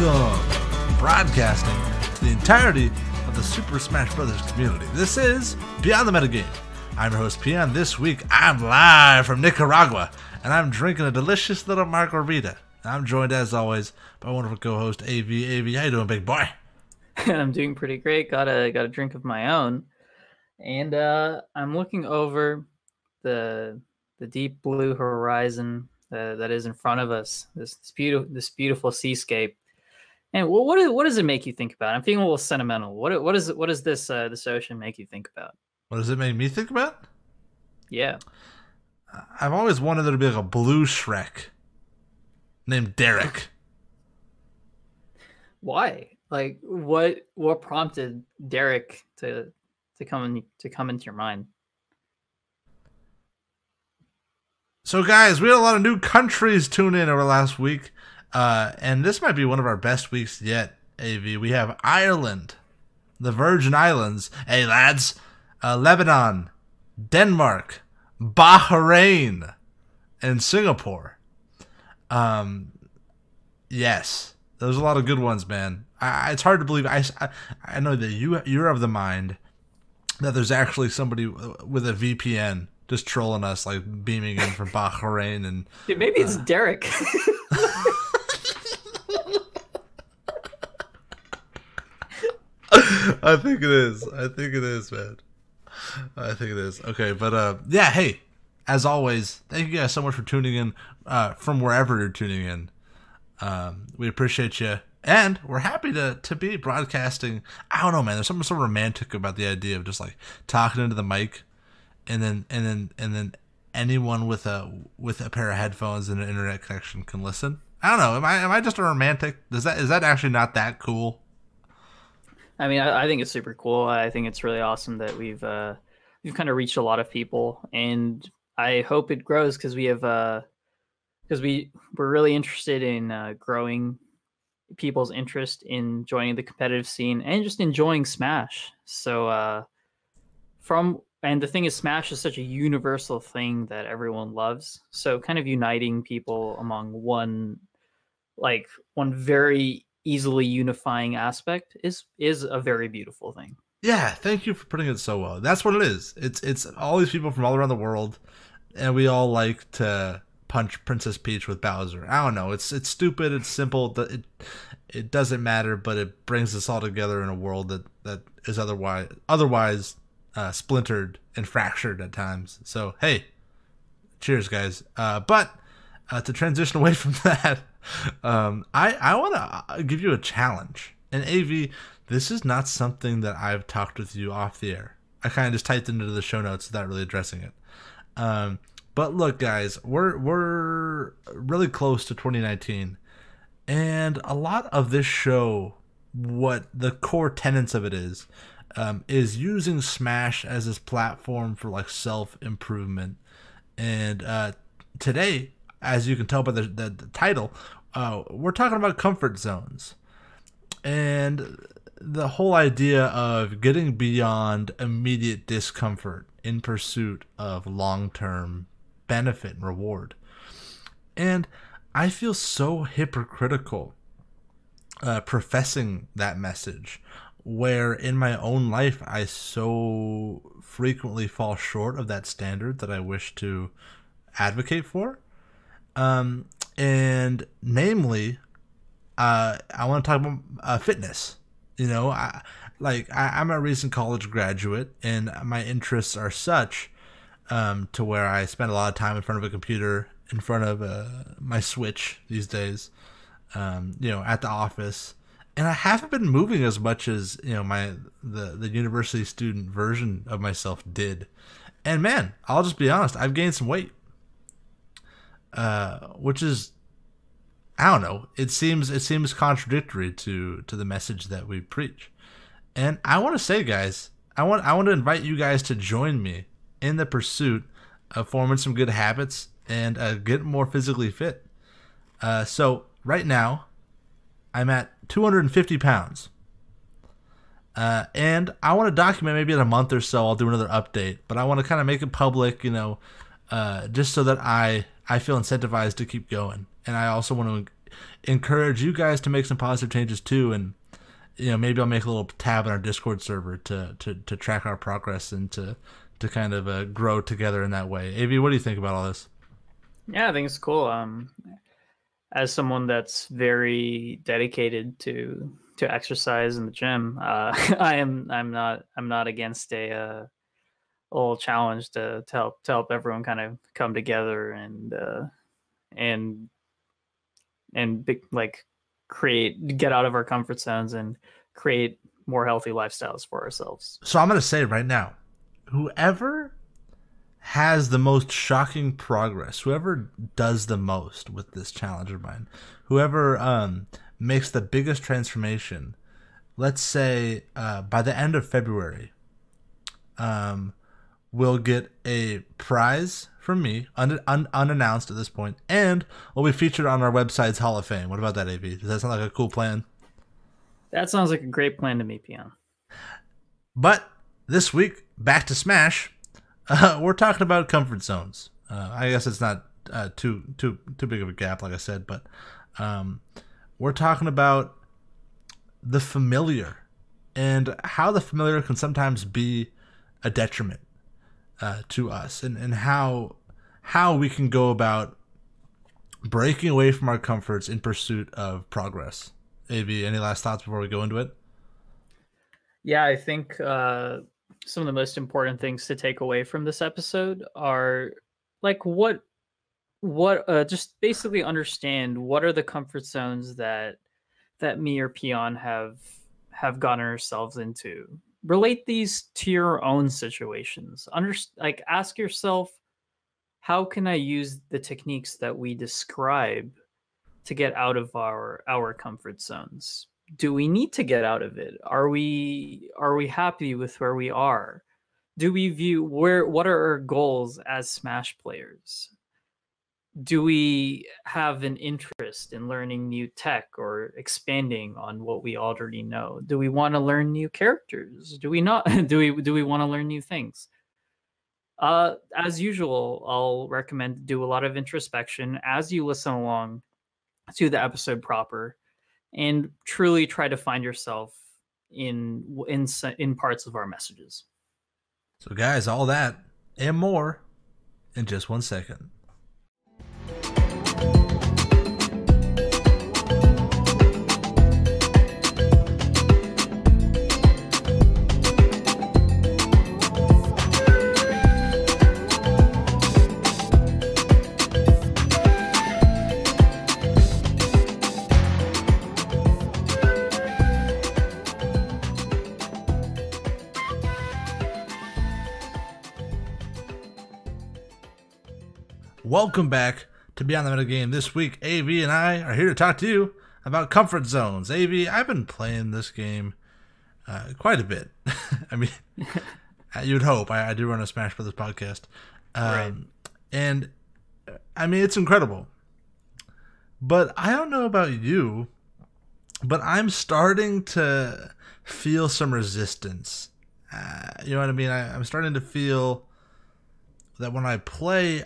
Welcome, broadcasting to the entirety of the Super Smash Bros. Community. This is Beyond the Metagame. I'm your host, Peon. This week, I'm live from Nicaragua, and I'm drinking a delicious little margarita. I'm joined, as always, by wonderful co-host, AV. AV, how you doing, big boy? I'm doing pretty great. Got a drink of my own. And I'm looking over the deep blue horizon that is in front of us, this beautiful seascape. And what does it make you think about? I'm feeling a little sentimental. What does this ocean make you think about? What does it make me think about? Yeah, I've always wanted there to be like a blue Shrek named Derek. Why? Like what prompted Derek to come into your mind? So guys, we had a lot of new countries tune in over last week, and this might be one of our best weeks yet, AV. We have Ireland, the Virgin Islands, hey lads, Lebanon, Denmark, Bahrain, and Singapore. Yes, there's a lot of good ones, man. It's hard to believe. I know that you're of the mind that there's actually somebody with a VPN just trolling us, like beaming in from Bahrain and dude, maybe it's Derek. I think it is. I think it is, man. I think it is. Okay, but yeah, hey, as always, thank you guys so much for tuning in from wherever you're tuning in. We appreciate you, and we're happy to be broadcasting. I don't know, man, there's something so romantic about the idea of just like talking into the mic. And then anyone with a pair of headphones and an internet connection can listen. I don't know. Am I just a romantic? Is that actually not that cool? I mean, I think it's super cool. I think it's really awesome that we've kind of reached a lot of people, and I hope it grows because we have because we're really interested in growing people's interest in joining the competitive scene and just enjoying Smash. So And the thing is, Smash is such a universal thing that everyone loves. So kind of uniting people among one very easily unifying aspect is a very beautiful thing. Yeah, thank you for putting it so well. That's what it is. It's all these people from all around the world, and we all like to punch Princess Peach with Bowser. I don't know. It's stupid. It's simple. It doesn't matter, but it brings us all together in a world that is otherwise. Splintered and fractured at times. So hey, cheers guys. But to transition away from that, I want to give you a challenge. And AV, this is not something that I've talked with you off the air. I kind of just typed into the show notes without really addressing it. But look guys, we're really close to 2019, and a lot of this show, what the core tenets of it is using Smash as his platform for like self-improvement. And today, as you can tell by the title, we're talking about comfort zones and the whole idea of getting beyond immediate discomfort in pursuit of long-term benefit and reward. And I feel so hypocritical professing that message, where in my own life I so frequently fall short of that standard that I wish to advocate for. And namely, I want to talk about fitness. You know, I'm a recent college graduate, and my interests are such to where I spend a lot of time in front of a computer, in front of my Switch these days, you know, at the office. And I haven't been moving as much as, you know, the university student version of myself did. And man, I'll just be honest, I've gained some weight. Which is, I don't know, it seems contradictory to the message that we preach. And I want to say, guys, I want to invite you guys to join me in the pursuit of forming some good habits and get more physically fit. So right now, I'm at 250 pounds. And I want to document, maybe in a month or so, I'll do another update, but I want to kind of make it public, you know, just so that I feel incentivized to keep going. And I also want to encourage you guys to make some positive changes too, and you know, maybe I'll make a little tab in our Discord server to track our progress and to kind of grow together in that way. AV, what do you think about all this? Yeah, I think it's cool. As someone that's very dedicated to exercise in the gym, I'm not against a little challenge to help everyone kind of come together and like get out of our comfort zones and create more healthy lifestyles for ourselves. So I'm going to say right now, whoever has the most shocking progress, whoever does the most with this challenge of mine, whoever makes the biggest transformation, let's say by the end of February, will get a prize from me, unannounced at this point, and will be featured on our website's Hall of Fame. What about that, AV? Does that sound like a cool plan? That sounds like a great plan to me, Peon. But this week, back to Smash, we're talking about comfort zones. I guess it's not too big of a gap, like I said, but we're talking about the familiar and how the familiar can sometimes be a detriment to us, and how we can go about breaking away from our comforts in pursuit of progress. AV, any last thoughts before we go into it? Yeah, I think some of the most important things to take away from this episode are like just basically understand what are the comfort zones that me or Peon have gotten ourselves into. Relate these to your own situations. Like, ask yourself, how can I use the techniques that we describe to get out of our comfort zones? Do we need to get out of it? Are we happy with where we are? Do we view what are our goals as Smash players? Do we have an interest in learning new tech or expanding on what we already know? Do we want to learn new characters? Do we not? Do we want to learn new things? As usual, I'll recommend do a lot of introspection as you listen along to the episode proper, and truly try to find yourself in parts of our messages. So, guys, all that and more in just 1 second. Welcome back to Beyond the Metagame. This week, AV and I are here to talk to you about comfort zones. AV, I've been playing this game quite a bit. I mean, you'd hope. I do run a Smash Brothers podcast. Right. And, I mean, it's incredible. But I don't know about you, but I'm starting to feel some resistance. You know what I mean? I'm starting to feel that when I play,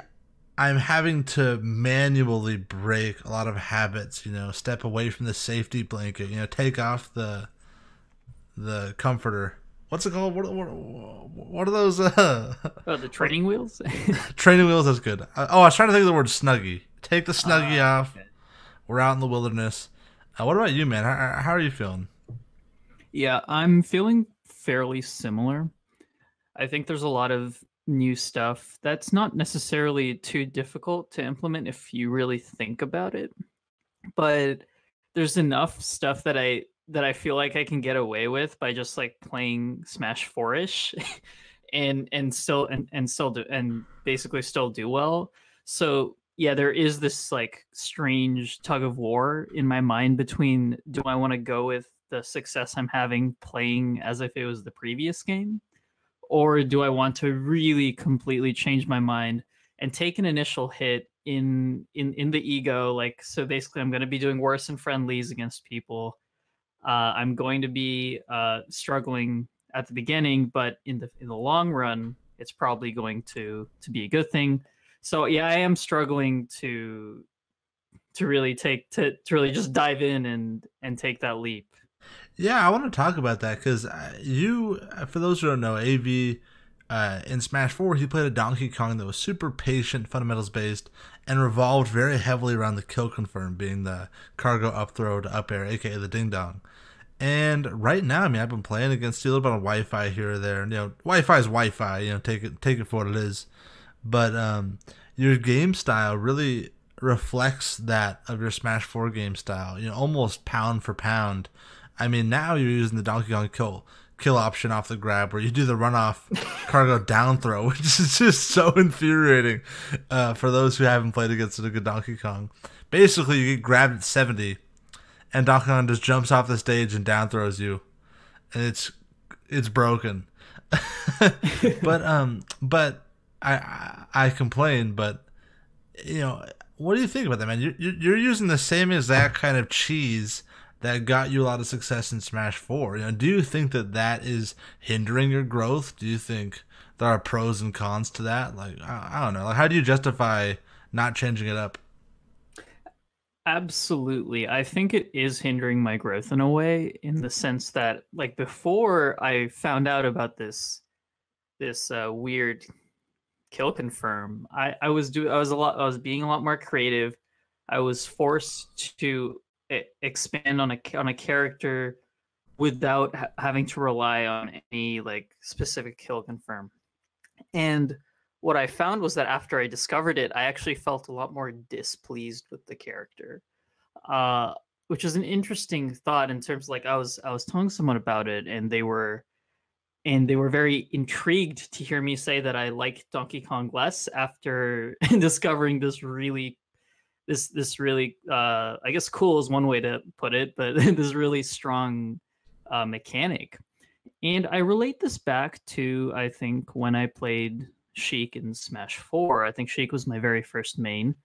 I'm having to manually break a lot of habits, you know, step away from the safety blanket, you know, take off the comforter. What's it called? What are those? Oh, the training wheels? Training wheels, that's good. I was trying to think of the word snuggie. Take the snuggie off. Okay. We're out in the wilderness. What about you, man? How are you feeling? Yeah, I'm feeling fairly similar. I think there's a lot of new stuff that's not necessarily too difficult to implement if you really think about it, but there's enough stuff that I feel like I can get away with by just like playing Smash 4-ish and basically still do well. So yeah, there is this like strange tug of war in my mind between, do I want to go with the success I'm having playing as if it was the previous game, or do I want to really completely change my mind and take an initial hit in the ego? Like, so basically I'm going to be doing worse in friendlies against people. I'm going to be struggling at the beginning, but in the long run, it's probably going to be a good thing. So yeah, I am struggling to to really just dive in and take that leap. Yeah, I want to talk about that because you, for those who don't know, AV in Smash 4, he played a Donkey Kong that was super patient, fundamentals-based, and revolved very heavily around the kill confirm, being the cargo up throw to up air, a.k.a. the ding-dong. And right now, I mean, I've been playing against you a little bit on Wi-Fi here or there. You know, Wi-Fi is Wi-Fi. You know, take it for what it is. But your game style really reflects that of your Smash 4 game style. You know, almost pound for pound. I mean, now you're using the Donkey Kong kill option off the grab, where you do the runoff cargo down throw, which is just so infuriating for those who haven't played against a good Donkey Kong. Basically, you get grabbed at 70. And Donkey Kong just jumps off the stage and down throws you, and it's broken. But I complain. But you know, what do you think about that, man? You're using the same exact kind of cheese that got you a lot of success in Smash 4. You know, do you think that that is hindering your growth? Do you think there are pros and cons to that? Like I don't know. Like how do you justify not changing it up? Absolutely. I think it is hindering my growth in a way, in the sense that, like, before I found out about this weird kill confirm, I was being a lot more creative. I was forced to expand on a character without having to rely on any like specific kill confirm. And what I found was that after I discovered it, I actually felt a lot more displeased with the character, which is an interesting thought in terms of, like, I was telling someone about it, and they were very intrigued to hear me say that I liked Donkey Kong less after discovering this really I guess cool is one way to put it, but this really strong mechanic. And I relate this back to, I think, when I played Sheik in Smash 4. I think Sheik was my very first main,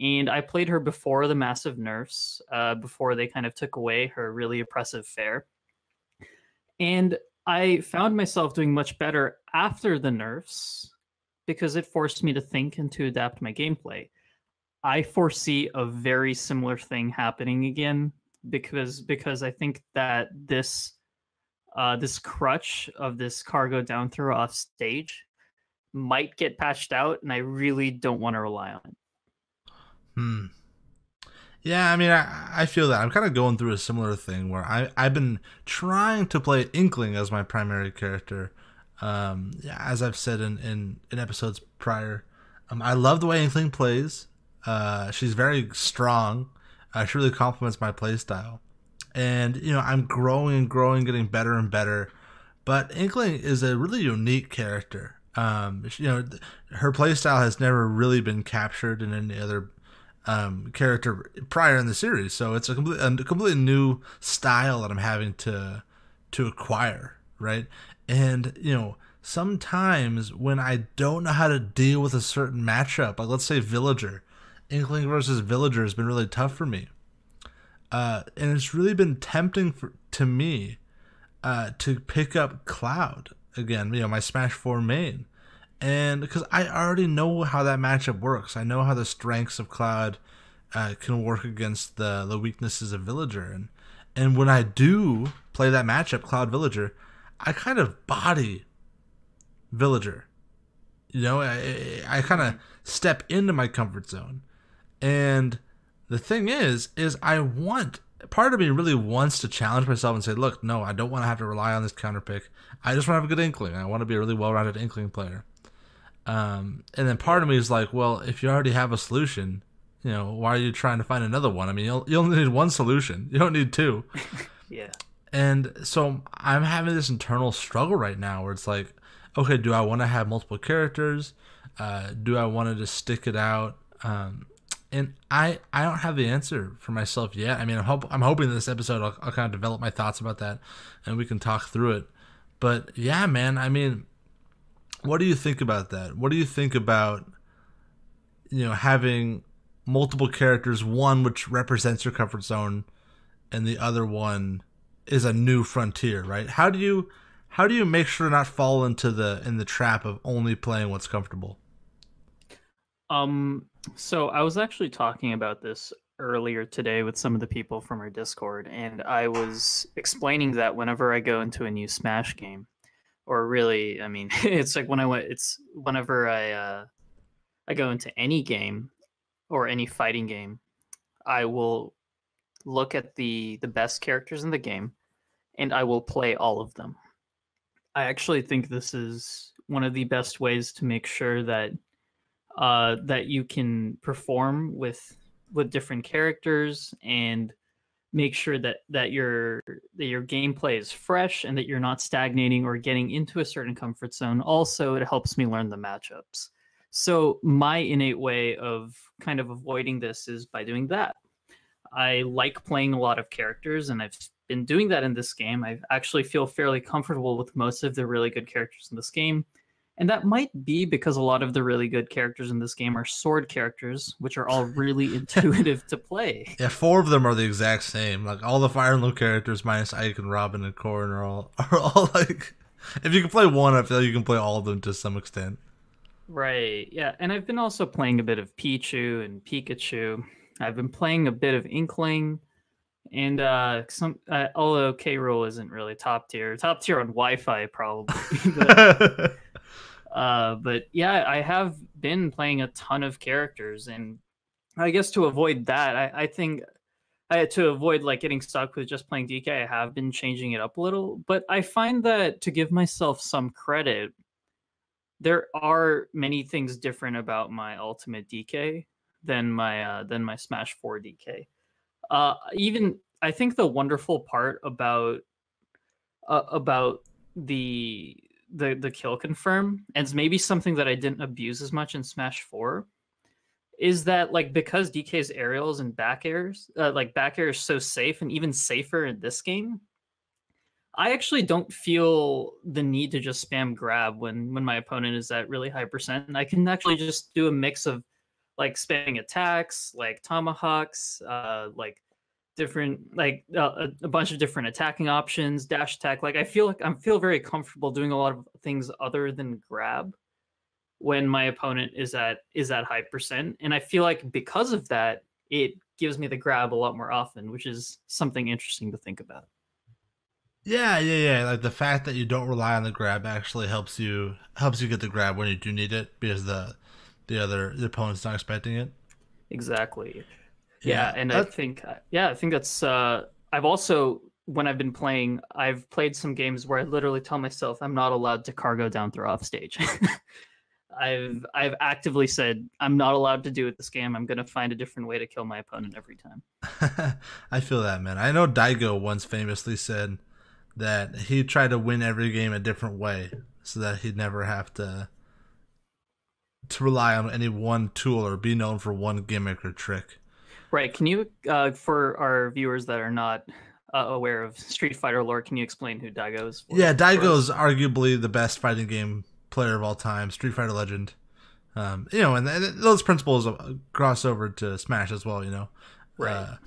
and I played her before the massive nerfs, before they kind of took away her really oppressive fare. And I found myself doing much better after the nerfs because it forced me to think and to adapt my gameplay. I foresee a very similar thing happening again because I think that this crutch of this cargo down throw off stage might get patched out, and I really don't want to rely on it. Yeah, I mean, I feel that. I'm kind of going through a similar thing where I've been trying to play Inkling as my primary character. Yeah, as I've said in episodes prior, I love the way Inkling plays. She's very strong. She really complements my playstyle. And, you know, I'm growing and growing, getting better and better. But Inkling is a really unique character. You know, her playstyle has never really been captured in any other character prior in the series, so it's a completely new style that I'm having to acquire, right? And you know, sometimes when I don't know how to deal with a certain matchup, like let's say Villager, Inkling versus Villager has been really tough for me, and it's really been tempting to me to pick up Cloud again, you know, my Smash 4 main, and because I already know how that matchup works. I know how the strengths of Cloud can work against the weaknesses of Villager, and when I do play that matchup, Cloud Villager, I kind of body Villager. You know, I kind of step into my comfort zone, and the thing is I want. Part of me really wants to challenge myself and say, look, no, I don't want to have to rely on this counter pick. I just want to have a good Inkling. I want to be a really well-rounded Inkling player. And then part of me is like, well, if you already have a solution, you know, why are you trying to find another one? I mean, you only need one solution. You don't need two. Yeah. And so I'm having this internal struggle right now where it's like, okay, do I want to have multiple characters? Do I want to just stick it out? And I don't have the answer for myself yet. I mean, I'm hoping this episode I'll kind of develop my thoughts about that, and we can talk through it. But yeah, man, I mean, what do you think about that? What do you think about, you know, having multiple characters, one which represents your comfort zone, and the other one is a new frontier, right? How do you make sure to not fall into the trap of only playing what's comfortable? So I was actually talking about this earlier today with some of the people from our Discord, and I was explaining that whenever I go into a new Smash game, or really, I mean, it's like when I went, it's whenever I go into any game or any fighting game, I will look at the best characters in the game, and I will play all of them. I actually think this is one of the best ways to make sure that that you can perform with different characters and make sure that your gameplay is fresh and that you're not stagnating or getting into a certain comfort zone. Also, it helps me learn the matchups. So my innate way of kind of avoiding this is by doing that. I like playing a lot of characters, and I've been doing that in this game. I actually feel fairly comfortable with most of the really good characters in this game. And that might be because a lot of the really good characters in this game are sword characters, which are all really intuitive to play. Yeah, four of them are the exact same. Like, all the Fire Emblem characters, minus Ike and Robin and Corrin, are all like... If you can play one, I feel like you can play all of them to some extent. Right, yeah. And I've been also playing a bit of Pichu and Pikachu. I've been playing a bit of Inkling. And although K. Rool isn't really top tier. Top tier on Wi-Fi, probably. But yeah, I have been playing a ton of characters, and I guess to avoid that, I think I had to avoid like getting stuck with just playing DK. I have been changing it up a little, but I find that, to give myself some credit, there are many things different about my Ultimate DK than my Smash 4 DK. Even I think the wonderful part about the kill confirm, and maybe something that I didn't abuse as much in Smash 4, is that, like, because DK's aerials and back airs, like back air is so safe, and even safer in this game, I actually don't feel the need to just spam grab when my opponent is at really high percent, and I can actually just do a mix of like spamming attacks, like tomahawks, like different, like a bunch of different attacking options, dash attack. Like, I feel like I feel very comfortable doing a lot of things other than grab when my opponent is at high percent, and I feel like because of that, it gives me the grab a lot more often, which is something interesting to think about. Yeah. Like, the fact that you don't rely on the grab actually helps you get the grab when you do need it, because the opponent's not expecting it. Exactly. Yeah, and I think that's I've also, when I've been playing, I've played some games where I literally tell myself I'm not allowed to cargo down throw off stage. I've actively said I'm not allowed to do it this game. I'm going to find a different way to kill my opponent every time. I feel that, man. I know Daigo once famously said that he tried to win every game a different way so that he'd never have to rely on any one tool or be known for one gimmick or trick. Right. Can you, for our viewers that are not aware of Street Fighter lore, can you explain who Daigo is? Yeah, Daigo's arguably the best fighting game player of all time, Street Fighter legend. You know, and those principles cross over to Smash as well, you know. Right.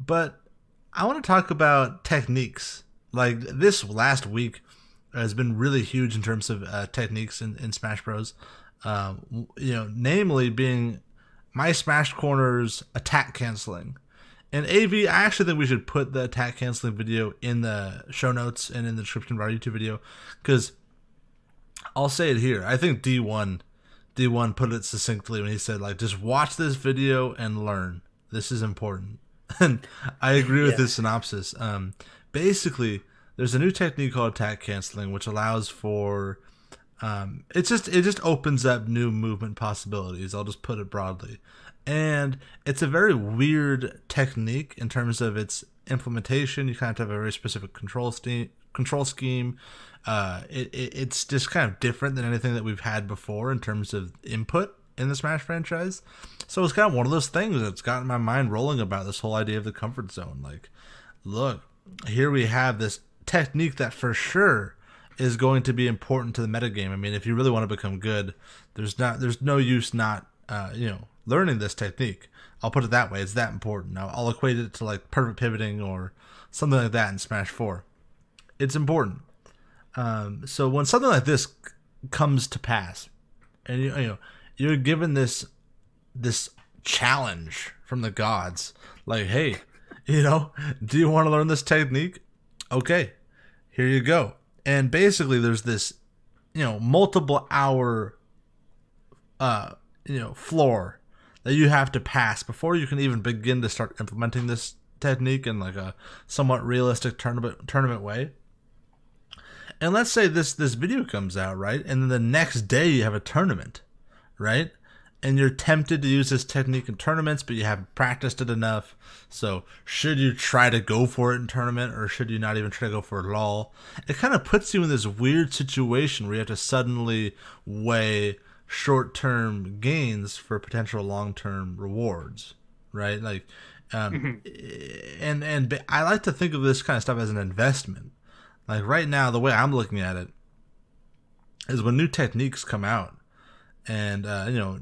But I want to talk about techniques. Like, this last week has been really huge in terms of techniques in Smash Bros. You know, namely being... my Smash Corner's attack canceling. And AV, I actually think we should put the attack canceling video in the show notes and in the description of our YouTube video, because I'll say it here. I think D1 put it succinctly when he said, like, just watch this video and learn. This is important. And I agree with this synopsis. Basically, there's a new technique called attack canceling, which allows for... it just opens up new movement possibilities. I'll just put it broadly, and it's a very weird technique in terms of its implementation. You kind of have a very specific control scheme. It's just kind of different than anything that we've had before in terms of input in the Smash franchise. So it's kind of one of those things that's gotten my mind rolling about this whole idea of the comfort zone. Like, look, here we have this technique that for sure is going to be important to the metagame. I mean, if you really want to become good, there's no use not you know, learning this technique. I'll put it that way. It's that important. I'll equate it to like perfect pivoting or something like that in Smash 4. It's important. So when something like this comes to pass, and you're given this challenge from the gods. Like, hey, you know, do you want to learn this technique? Okay, here you go. And basically there's this, you know, multiple hour, you know, floor that you have to pass before you can even begin to start implementing this technique in like a somewhat realistic tournament way. And let's say this video comes out, right? And then the next day you have a tournament, right? And you're tempted to use this technique in tournaments, but you haven't practiced it enough. So should you try to go for it in tournament, or should you not even try to go for it at all? It kind of puts you in this weird situation where you have to suddenly weigh short-term gains for potential long-term rewards, right? Like, and I like to think of this kind of stuff as an investment. Like right now, the way I'm looking at it is when new techniques come out, and you know,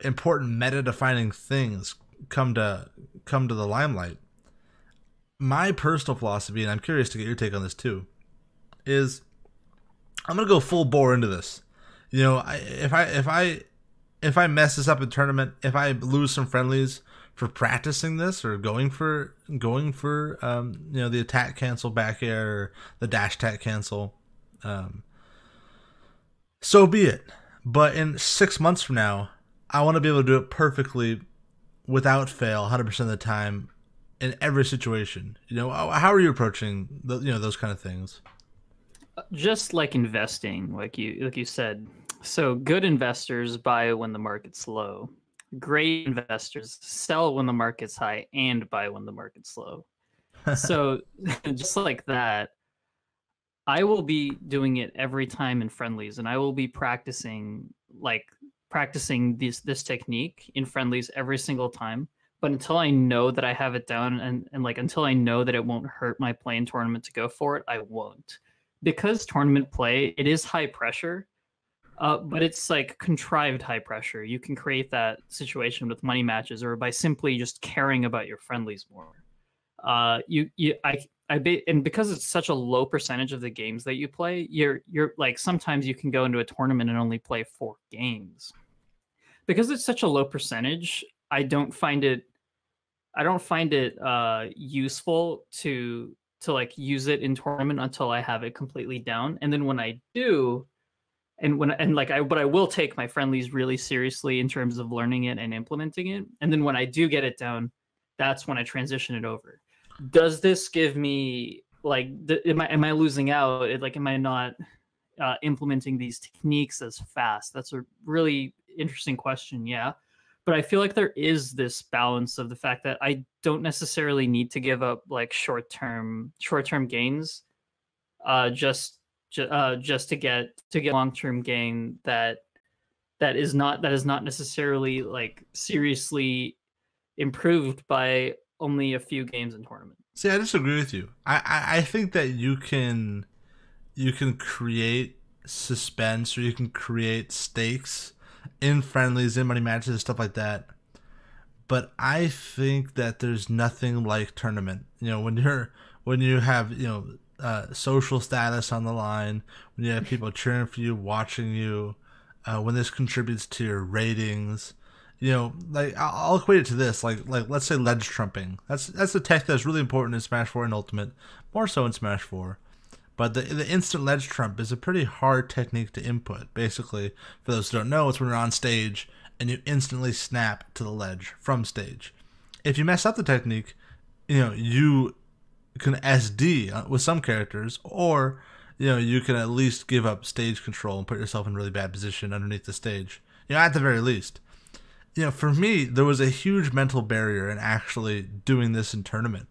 important meta-defining things come to the limelight. My personal philosophy, and I'm curious to get your take on this too, is I'm gonna go full bore into this. You know, if I mess this up in tournament, if I lose some friendlies for practicing this or going for you know, the attack cancel back air, or the dash attack cancel, so be it. But in 6 months from now, I want to be able to do it perfectly without fail 100% of the time in every situation. You know, how are you approaching the, you know, those kind of things? Just like investing, like you said. So good investors buy when the market's low. Great investors sell when the market's high and buy when the market's low. So just like that, I will be doing it every time in friendlies, and I will be practicing this technique in friendlies every single time. But until I know that I have it down, and like until I know that it won't hurt my play in tournament to go for it, I won't. Because tournament play, it is high pressure, but it's like contrived high pressure. You can create that situation with money matches or by simply just caring about your friendlies more. And because it's such a low percentage of the games that you play, you're like, sometimes you can go into a tournament and only play 4 games. Because it's such a low percentage, I don't find it useful to like use it in tournament until I have it completely down. And then when I do, but I will take my friendlies really seriously in terms of learning it and implementing it. And then when I do get it down, that's when I transition it over. Does this give me like, am I losing out? Like, am I not implementing these techniques as fast? That's a really interesting question. Yeah. But I feel like there is this balance of the fact that I don't necessarily need to give up like short-term gains, just to get long-term gain that is not necessarily like seriously improved by only a few games in tournament. See, I disagree with you. I think that you can create suspense, or you can create stakes in friendlies, in money matches, and stuff like that. But I think that there's nothing like tournament. You know, when you have, you know, social status on the line, when you have people cheering for you, watching you, when this contributes to your ratings. You know, like I'll equate it to this. Like let's say ledge trumping. That's a tech that's really important in Smash 4 and Ultimate, more so in Smash 4. But the instant ledge trump is a pretty hard technique to input. Basically, for those who don't know, it's when you're on stage and you instantly snap to the ledge from stage. If you mess up the technique, you know, you can SD with some characters, or, you know, you can at least give up stage control and put yourself in a really bad position underneath the stage, you know, at the very least. You know, for me, there was a huge mental barrier in actually doing this in tournament,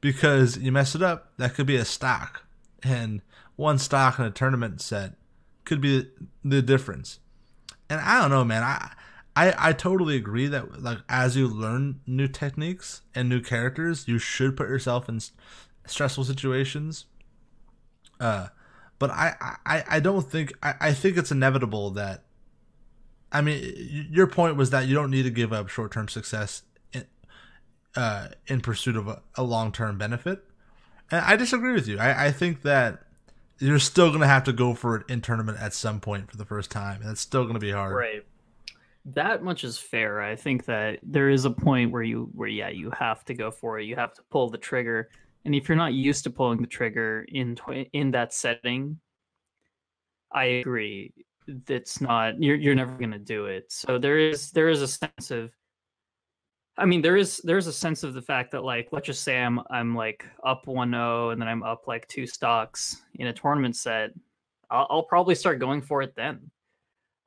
because you mess it up, that could be a stock. And one stock in a tournament set could be the difference. And I don't know, man. I totally agree that, like, as you learn new techniques and new characters, you should put yourself in stressful situations. But I don't think I think it's inevitable that. I mean, your point was that you don't need to give up short-term success in pursuit of a long-term benefit. And I disagree with you. I think that you're still going to have to go for it in tournament at some point for the first time. And it's still going to be hard. Right. That much is fair. I think that there is a point where you have to go for it. You have to pull the trigger, and if you're not used to pulling the trigger in that setting, I agree. That's not you're never gonna do it. So there is a sense of, I mean, there is a sense of the fact that, like, let's just say I'm like up 1-0 and then I'm up like 2 stocks in a tournament set. I'll probably start going for it then.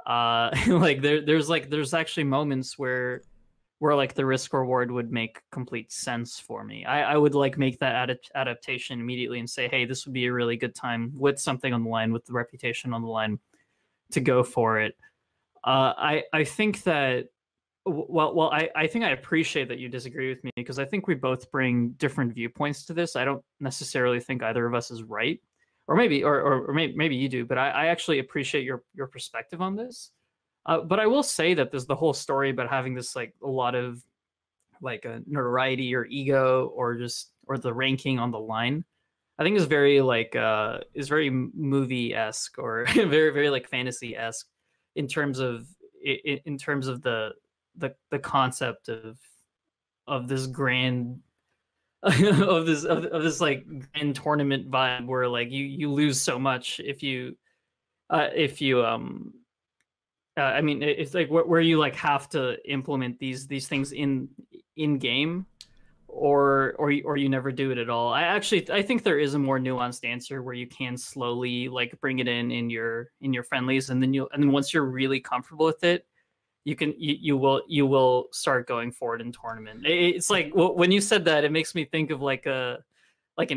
Like there's actually moments where like the risk reward would make complete sense for me. I would like make that adaptation immediately and say, hey, this would be a really good time with something on the line, with the reputation on the line, to go for it. I think that I think I appreciate that you disagree with me, because I think we both bring different viewpoints to this. I don't necessarily think either of us is right. Or maybe, maybe you do, but I actually appreciate your perspective on this. But I will say that there's the whole story about having this, like, a lot of like a notoriety or ego or the ranking on the line, I think is very like is very movie-esque or very like fantasy-esque in terms of the concept of this grand. of this like grand tournament vibe where like you lose so much if you I mean, it's like where you like have to implement these things in game or you never do it at all. I think there is a more nuanced answer where you can slowly like bring it in your friendlies, and then once you're really comfortable with it, you will start going forward in tournament. It's like when you said that, it makes me think of like an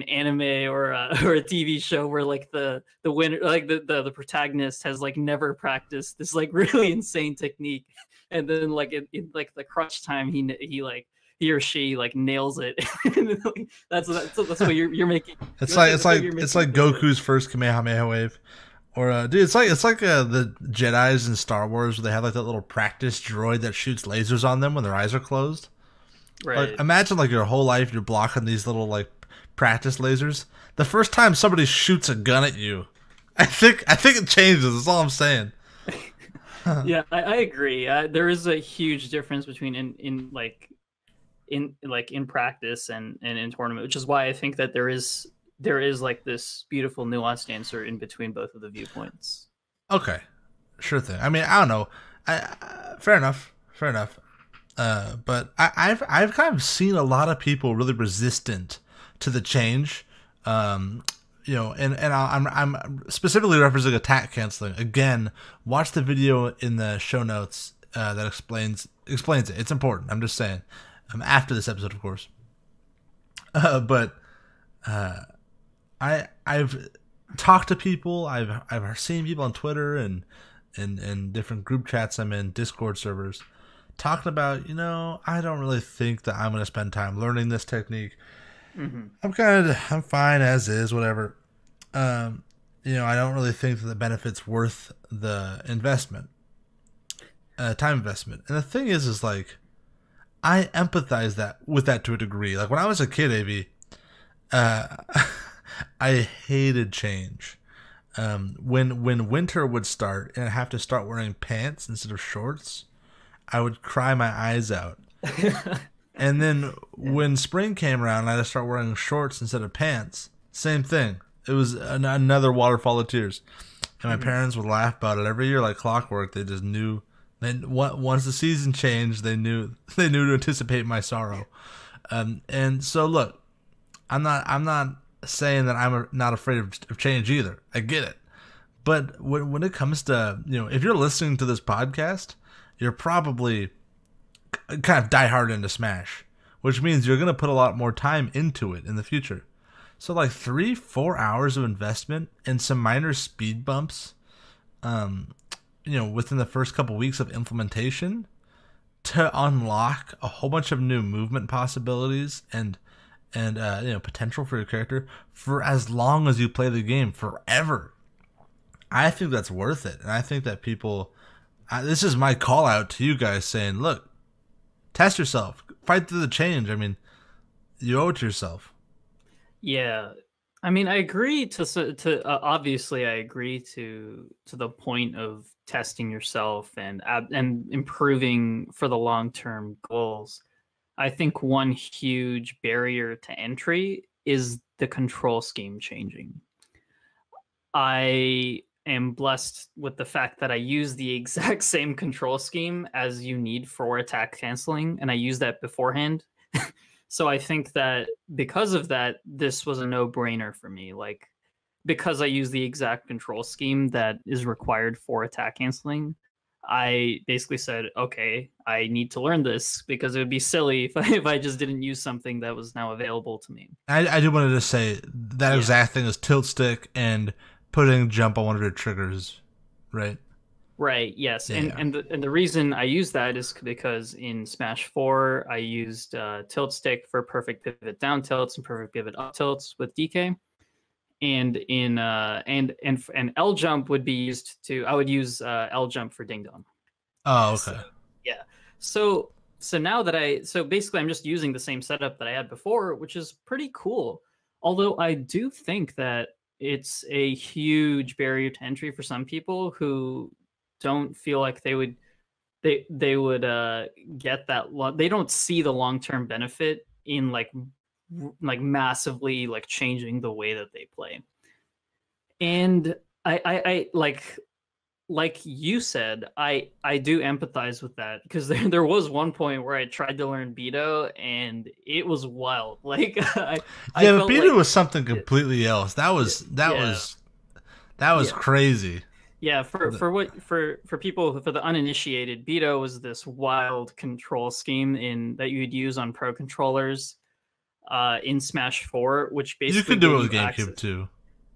anime or a TV show where like the winner, like the protagonist has like never practiced this like really insane technique, and then like in like the crunch time he or she like nails it. that's what you're making. It's like Goku's first Kamehameha wave. Or dude, it's like the Jedis in Star Wars where they have like that little practice droid that shoots lasers on them when their eyes are closed. Right. Like, imagine like your whole life you're blocking these little like practice lasers. The first time somebody shoots a gun at you, I think it changes. That's all I'm saying. Yeah, I agree. There is a huge difference between in practice and in tournament, which is why I think that there is like this beautiful nuanced answer in between both of the viewpoints. Okay, sure thing. I mean, I don't know. Fair enough. But I've kind of seen a lot of people really resistant to the change. You know, and I'm specifically referencing attack canceling. Again, watch the video in the show notes that explains it. It's important. I'm just saying. After this episode, of course. I've talked to people, I've seen people on Twitter and different group chats I'm in, Discord servers, talking about, you know, I don't really think that I'm going to spend time learning this technique. Mm-hmm. I'm fine as is, whatever. You know, I don't really think that the benefit's worth the investment, time investment. And the thing is like, I empathize with that to a degree. Like when I was a kid, AV, I hated change. When winter would start and I have to start wearing pants instead of shorts, I would cry my eyes out. And then when spring came around and I had to start wearing shorts instead of pants, same thing. It was another waterfall of tears. And my parents would laugh about it every year like clockwork. They just knew. Then once the season changed, they knew to anticipate my sorrow. And so look, I'm not saying that I'm not afraid of change either. I get it. But when it comes to, you know, if you're listening to this podcast, you're probably kind of diehard into Smash, which means you're going to put a lot more time into it in the future. So like 3-4 hours of investment and some minor speed bumps, you know, within the first couple weeks of implementation to unlock a whole bunch of new movement possibilities and you know, potential for your character for as long as you play the game, forever. I think that's worth it. And I think that people, this is my call out to you guys saying, look, test yourself, fight through the change. I mean, you owe it to yourself. Yeah. I mean, I agree to obviously I agree to the point of testing yourself and improving for the long-term goals. I think one huge barrier to entry is the control scheme changing. I am blessed with the fact that I use the exact same control scheme as you need for attack canceling, and I use that beforehand. So I think that because of that, this was a no-brainer for me. Like, because I use the exact control scheme that is required for attack canceling, I basically said, okay, I need to learn this because it would be silly if I just didn't use something that was now available to me. I did want to just say that exact thing is tilt stick and putting jump on one of your triggers, right? Right, yes. Yeah, and the reason I use that is because in Smash 4, I used tilt stick for perfect pivot down tilts and perfect pivot up tilts with DK. And in and L jump would be used to, I would use L jump for ding dong. Oh, okay. So, yeah. So now that so basically I'm just using the same setup that I had before, which is pretty cool. Although I do think that it's a huge barrier to entry for some people who don't feel like they would get that. They don't see the long-term benefit in like massively like changing the way that they play. And I like you said, I do empathize with that, because there was one point where I tried to learn Bido and it was wild. Like I but Bido was something completely else. That was crazy. Yeah, for people, for the uninitiated, Bido was this wild control scheme that you'd use on pro controllers in Smash 4, which basically you could do it with GameCube too.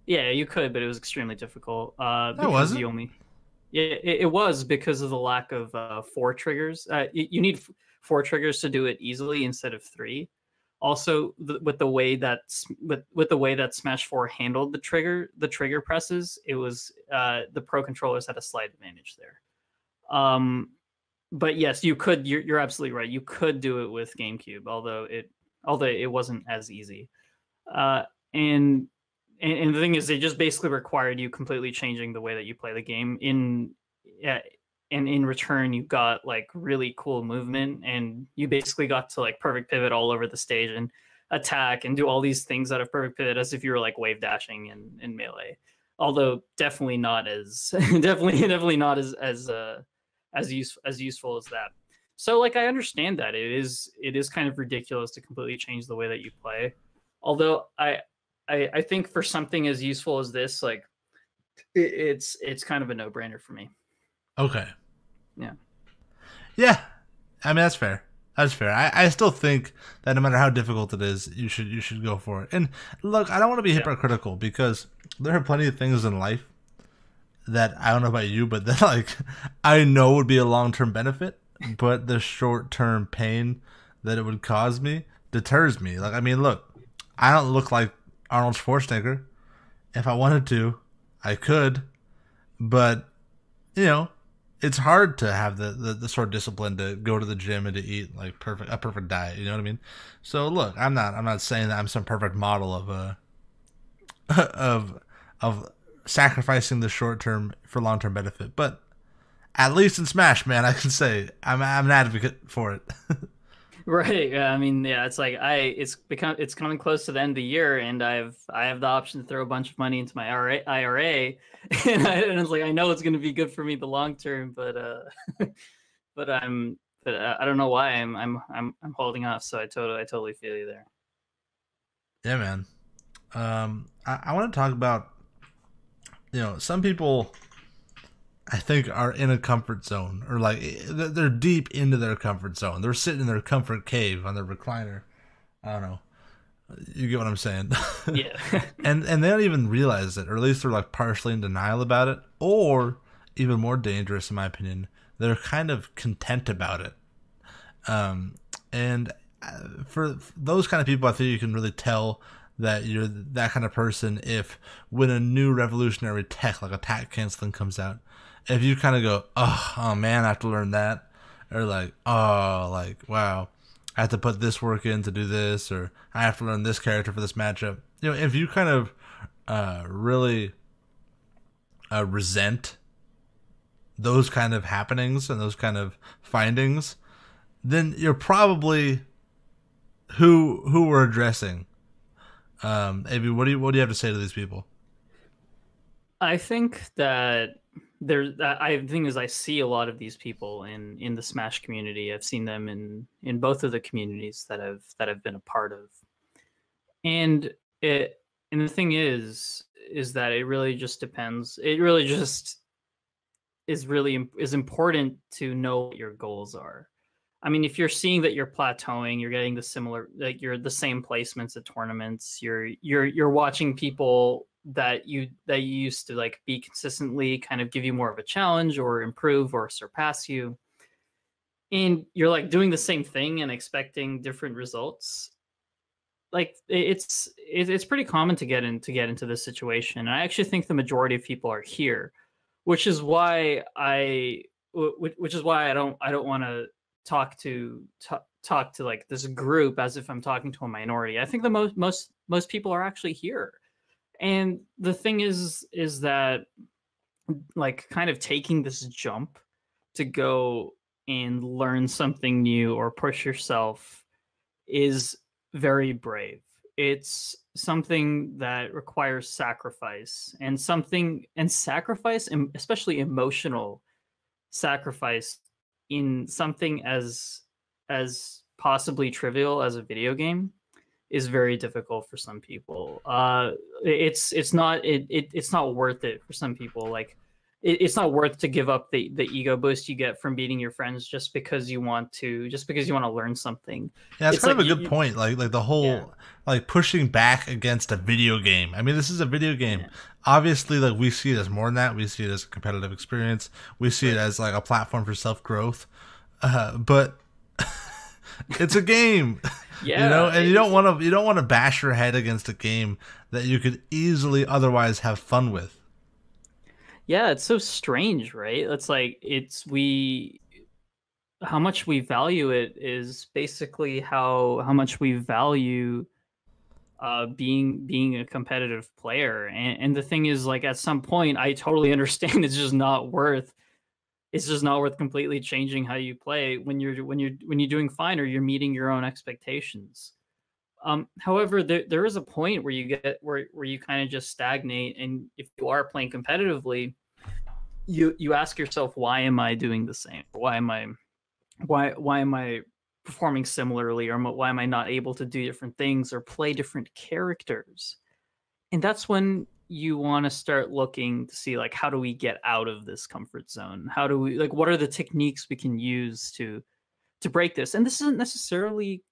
Yeah, you could, but it was extremely difficult. It was because of the lack of 4 triggers. You need 4 triggers to do it easily instead of 3. Also, with the way that Smash 4 handled the trigger presses, it was the pro controllers had a slight advantage there. But yes, you could. You're absolutely right. You could do it with GameCube, although it wasn't as easy. And the thing is, it just basically required you completely changing the way that you play the game. And in return, you got like really cool movement, and you basically got to like perfect pivot all over the stage and attack and do all these things out of perfect pivot as if you were like wave dashing in Melee. Although definitely not as definitely not as useful as that. So like I understand that it is kind of ridiculous to completely change the way that you play. Although I think for something as useful as this, like it's kind of a no-brainer for me. Okay. Yeah. Yeah. I mean, that's fair. That's fair. I still think that no matter how difficult it is, you should go for it. And look, I don't want to be hypocritical, because there are plenty of things in life that I don't know about you, but that like I know would be a long-term benefit, but the short-term pain that it would cause me deters me. Like, I mean, look, I don't look like Arnold Schwarzenegger. If I wanted to, I could, but you know, it's hard to have the sort of discipline to go to the gym and to eat like a perfect diet. You know what I mean? So look, I'm not saying that I'm some perfect model of sacrificing the short term for long term benefit. But at least in Smash, man, I can say I'm an advocate for it. Right. I mean, yeah, it's like it's coming close to the end of the year, and I have the option to throw a bunch of money into my IRA, and it's like I know it's going to be good for me the long term, but I don't know why I'm holding off. So I totally feel you there. Yeah, man. I want to talk about, you know, some people I think are in a comfort zone, or like they're deep into their comfort zone. They're sitting in their comfort cave on their recliner. I don't know. You get what I'm saying? Yeah. and they don't even realize it, or at least they're like partially in denial about it, or even more dangerous in my opinion, they're kind of content about it. And for those kind of people, I think you can really tell that you're that kind of person if when a new revolutionary tech like attack canceling comes out, if you kind of go, oh man, I have to learn that, or like, oh, like, wow, I have to put this work in to do this, or I have to learn this character for this matchup. you know, if you kind of really resent those kind of happenings and those kind of findings, then you're probably who we're addressing. Maybe what do you have to say to these people? I think that I see a lot of these people in the Smash community. I've seen them in both of the communities that I've been a part of. And the thing is that it really just depends. It really just is important to know what your goals are. I mean, if you're seeing that you're plateauing, you're getting the similar, like you're the same placements at tournaments, you're watching people that you used to like be consistently kind of give you more of a challenge or improve or surpass you, and you're like doing the same thing and expecting different results, like it's pretty common to get into this situation. And I actually think the majority of people are here, which is why I don't want to talk to like this group as if I'm talking to a minority. I think the most people are actually here. And the thing is that like kind of taking this jump to go and learn something new or push yourself is very brave. It's something that requires sacrifice and sacrifice, especially emotional sacrifice, in something as possibly trivial as a video game is very difficult for some people. It's not worth it for some people. Like it's not worth to give up the ego boost you get from beating your friends just because you want to learn something. Yeah, that's kind of a good point. Like the whole like pushing back against a video game. I mean, this is a video game. Yeah. Obviously, like we see it as more than that. We see it as a competitive experience. We see it as like a platform for self-growth. But it's a game. Yeah, you know, and you don't want to bash your head against a game that you could easily otherwise have fun with. Yeah, it's so strange, right? It's like how much we value it is basically how much we value being a competitive player. And the thing is, like at some point, I totally understand it's just not worth completely changing how you play when you're doing fine or you're meeting your own expectations. However, there is a point where you get where you kind of just stagnate, and if you are playing competitively, you ask yourself, why am I doing the same? Why am I performing similarly, or why am I not able to do different things or play different characters? And that's when you want to start looking to see, like, how do we get out of this comfort zone? How do we, like, what are the techniques we can use to break this? And this isn't necessarily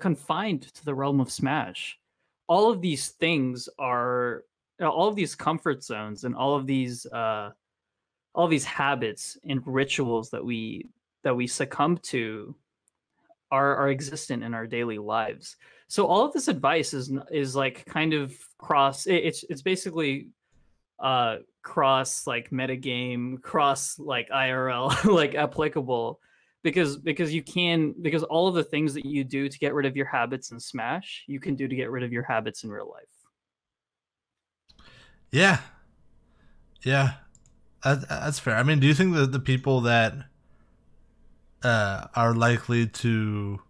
confined to the realm of Smash. All of these things are, you know, all of these comfort zones and all of these habits and rituals that we succumb to are existent in our daily lives. So all of this advice is like kind of cross. It's basically cross like metagame, cross like IRL, like applicable, because all of the things that you do to get rid of your habits in Smash, you can do to get rid of your habits in real life. Yeah, yeah, that's fair. I mean, do you think that the people that are likely to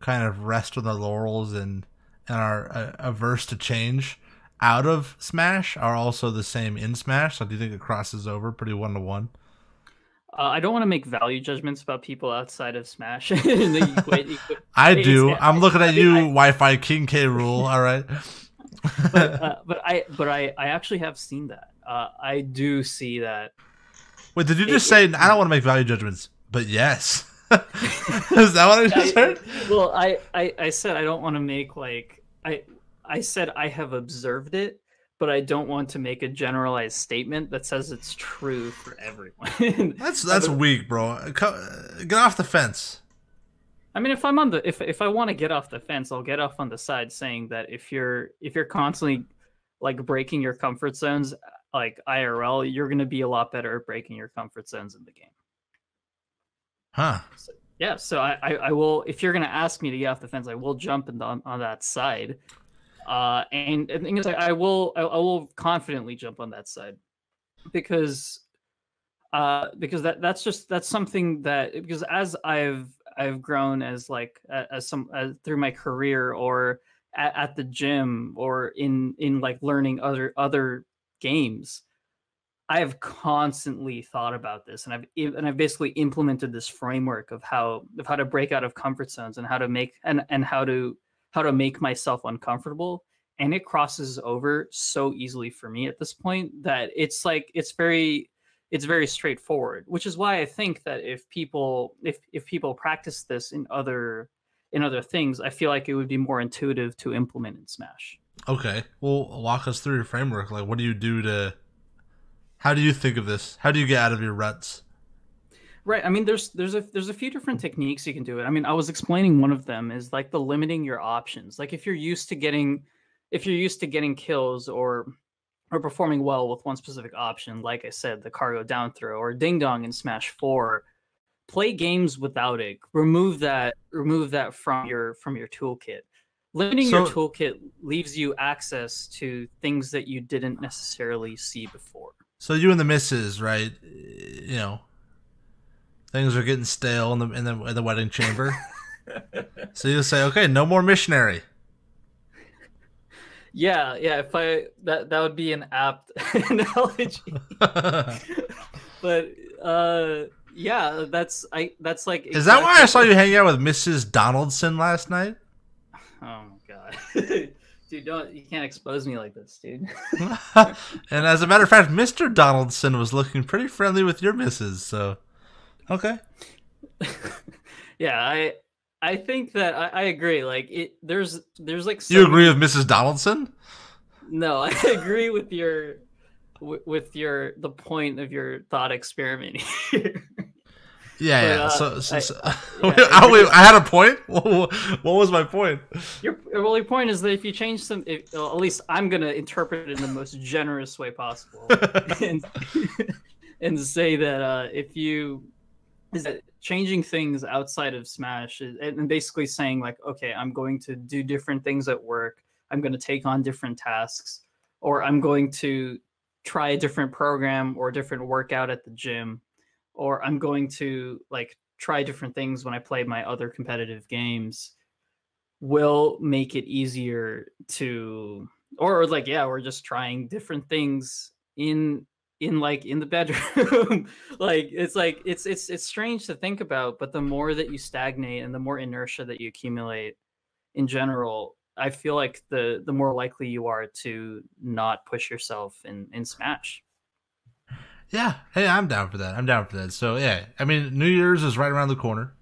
kind of rest on their laurels and are averse to change out of Smash are also the same in Smash? So do you think it crosses over pretty one-to-one? I don't want to make value judgments about people outside of Smash. I do. I'm looking at you, Wi-Fi King K. Rool. All right. But I actually have seen that. I do see that. Wait, did you just say, I don't want to make value judgments, but yes? Is that what I just heard? Well, I said I don't want to make, like, I said I have observed it, but I don't want to make a generalized statement that says it's true for everyone. That's weak, bro. Get off the fence. I mean, if I want to get off the fence, I'll get off on the side saying that if you're constantly like breaking your comfort zones, like IRL, you're going to be a lot better at breaking your comfort zones in the game. Huh. So, yeah. So I will. If you're going to ask me to get off the fence, I will jump on that side. And the thing is, I will confidently jump on that side, because that's something that, because as I've grown as like through my career, or at the gym, or in like learning other games, I have constantly thought about this, and I've basically implemented this framework of how to break out of comfort zones, and how to make and how to make myself uncomfortable. And it crosses over so easily for me at this point that it's like it's very straightforward, which is why I think that if people practice this in other things, I feel like it would be more intuitive to implement in Smash. Okay, well, walk us through your framework. Like, what do you do to? How do you think of this? How do you get out of your ruts? Right. I mean, there's a few different techniques you can do it. I mean, I was explaining one of them is like the limiting your options. Like if you're used to getting kills or performing well with one specific option, like I said, the cargo down throw or ding dong in Smash 4, play games without it. Remove that from your toolkit. Limiting your toolkit leaves you access to things that you didn't necessarily see before. So you and the missus, right? You know, things are getting stale in the wedding chamber. So you say, okay, no more missionary. Yeah. If that would be an apt analogy. But yeah, that's like. Exactly. Is that why I saw you hanging out with Mrs. Donaldson last night? Oh my god. Dude, you can't expose me like this, dude. And as a matter of fact, Mr. Donaldson was looking pretty friendly with your missus, so okay. Yeah, I think that I agree. Like there's like so you agree with Mrs. Donaldson? No, I agree with the point of your thought experiment here. Yeah. I had a point. What was my point? Your point is that if you change some, at least I'm gonna interpret it in the most generous way possible, and say that changing things outside of Smash, and basically saying like, okay, I'm going to do different things at work, I'm going to take on different tasks, or I'm going to try a different program or a different workout at the gym, or I'm going to like try different things when I play my other competitive games, will make it easier to, we're just trying different things in the bedroom. Like, it's strange to think about, but the more that you stagnate and the more inertia that you accumulate in general, I feel like the more likely you are to not push yourself in Smash. Yeah, hey, I'm down for that. So, yeah, I mean, New Year's is right around the corner.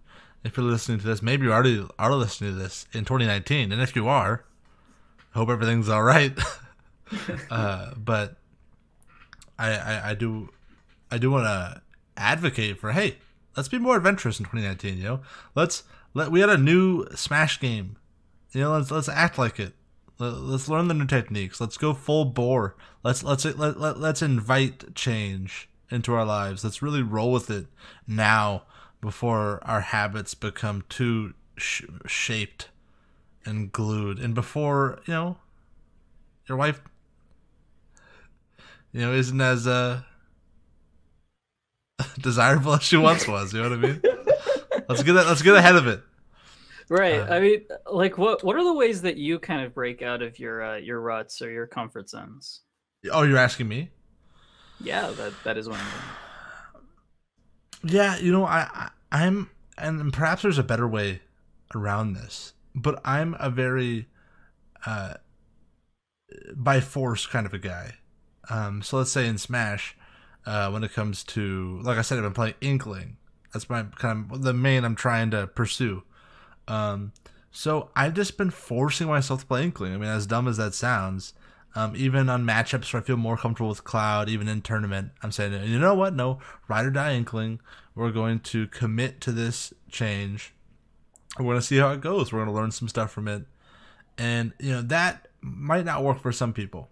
If you're listening to this, maybe you already are listening to this in 2019. And if you are, I hope everything's all right. But I do want to advocate for, hey, let's be more adventurous in 2019. You know, we had a new Smash game. You know, let's act like it. Let's learn the new techniques. Let's go full bore. Let's invite change into our lives. Let's really roll with it now before our habits become too shaped and glued, and before your wife isn't as desirable as she once was. You know what I mean? Let's get ahead of it. Right. I mean, like, what are the ways that you kind of break out of your ruts or your comfort zones? Oh, you're asking me? Yeah, that is one of them. Yeah, I'm perhaps there's a better way around this, but I'm a very by force kind of a guy. So let's say in Smash, when it comes to, like I said, I've been playing Inkling. That's my kind of the main I'm trying to pursue. So I've just been forcing myself to play Inkling. I mean, as dumb as that sounds, even on matchups where I feel more comfortable with Cloud, even in tournament, I'm saying, you know what? No, ride or die Inkling. We're going to commit to this change. We're going to see how it goes. We're going to learn some stuff from it. And, that might not work for some people.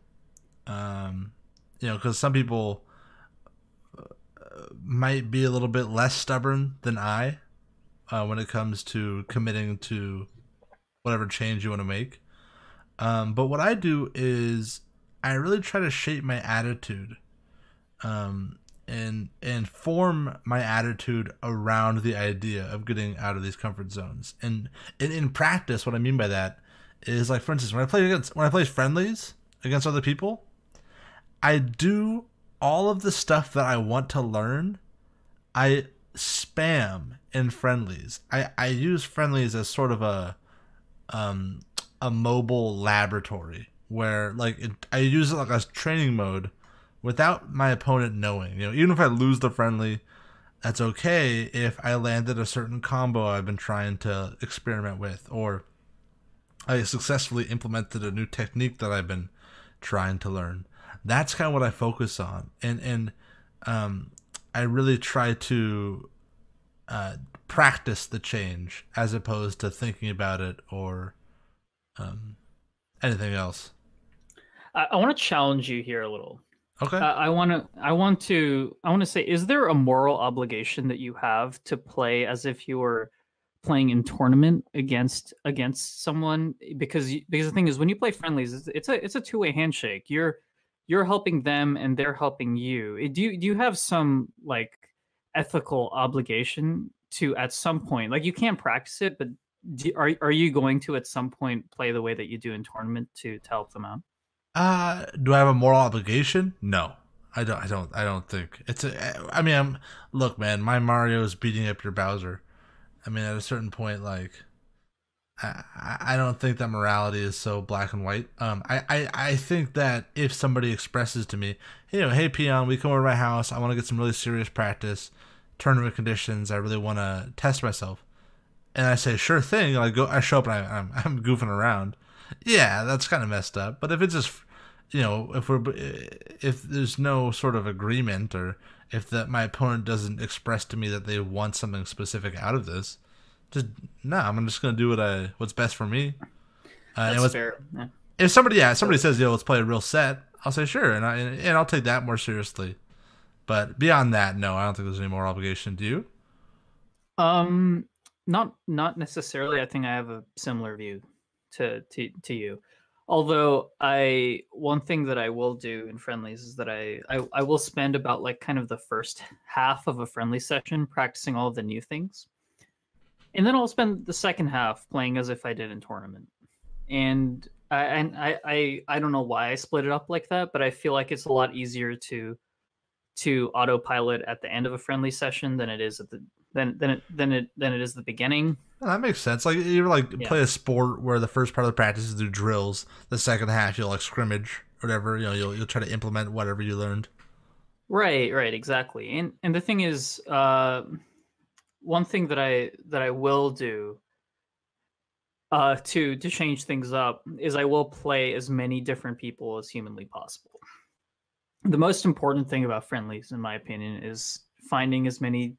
Because some people might be a little bit less stubborn than I. When it comes to committing to whatever change you want to make, But what I do is I really try to shape my attitude and form my attitude around the idea of getting out of these comfort zones. And in practice, what I mean by that is, like, for instance, when I play friendlies against other people, I do all of the stuff that I want to learn. I spam in friendlies. I use friendlies as sort of a mobile laboratory where, like, I use it like a training mode without my opponent knowing. You know, even if I lose the friendly, that's okay if I landed a certain combo I've been trying to experiment with, or I successfully implemented a new technique that I've been trying to learn. That's kind of what I focus on, and I really try to practice the change as opposed to thinking about it or anything else. I want to challenge you here a little. Okay. I want to say, is there a moral obligation that you have to play as if you were playing in tournament against someone? Because the thing is, when you play friendlies, it's a two-way handshake. You're helping them and they're helping you. Do you have some, like, ethical obligation to, at some point, like, you can't practice it, but are you going to at some point play the way that you do in tournament to help them out? Do I have a moral obligation? No, I don't think it's a, I mean, look, man, my Mario is beating up your Bowser. I mean, at a certain point, like, I don't think that morality is so black and white. I think that if somebody expresses to me, you know, hey, Peon, we come over to my house, I want to get some really serious practice, tournament conditions, I really want to test myself, and I say, sure thing, and I show up and I'm goofing around. Yeah, that's kind of messed up. But if it's just, you know, if there's no sort of agreement, or if my opponent doesn't express to me that they want something specific out of this, just no, I'm just gonna do what's best for me. That's fair. Yeah. If somebody says, yo, let's play a real set, I'll say sure, and I'll take that more seriously. But beyond that, no, I don't think there's any more obligation. Do you? Not necessarily. I think I have a similar view to you, although one thing that I will do in friendlies is that I will spend about, like, kind of the first half of a friendly session practicing all of the new things, and then I'll spend the second half playing as if I did in tournament. And I don't know why I split it up like that, but I feel like it's a lot easier to autopilot at the end of a friendly session than it is at the than it is the beginning. That makes sense. Like, you play a sport where the first part of the practice is through drills, the second half you'll, like, scrimmage or whatever. You know, you'll try to implement whatever you learned. Right, exactly. And the thing is, one thing that I will do to change things up is I will play as many different people as humanly possible. The most important thing about friendlies, in my opinion, is finding as many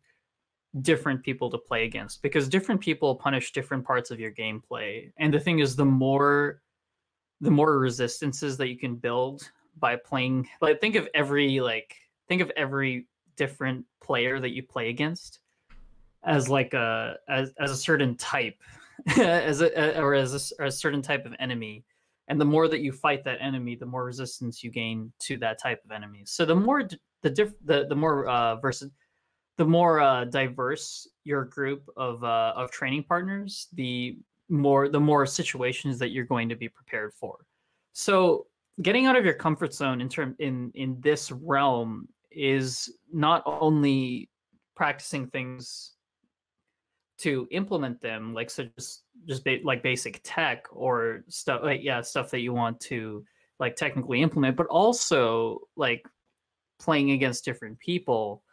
different people to play against, because different people punish different parts of your gameplay. And the thing is, the more resistances that you can build by playing, like, think of every different player that you play against as, like, as a certain type or as a certain type of enemy. And the more that you fight that enemy, the more resistance you gain to that type of enemy. So the more diverse your group of training partners, the more situations that you're going to be prepared for. So getting out of your comfort zone in this realm is not only practicing things to implement them, like, so just basic tech or stuff, like, yeah, stuff that you want to, like, technically implement, but also, like, playing against different people.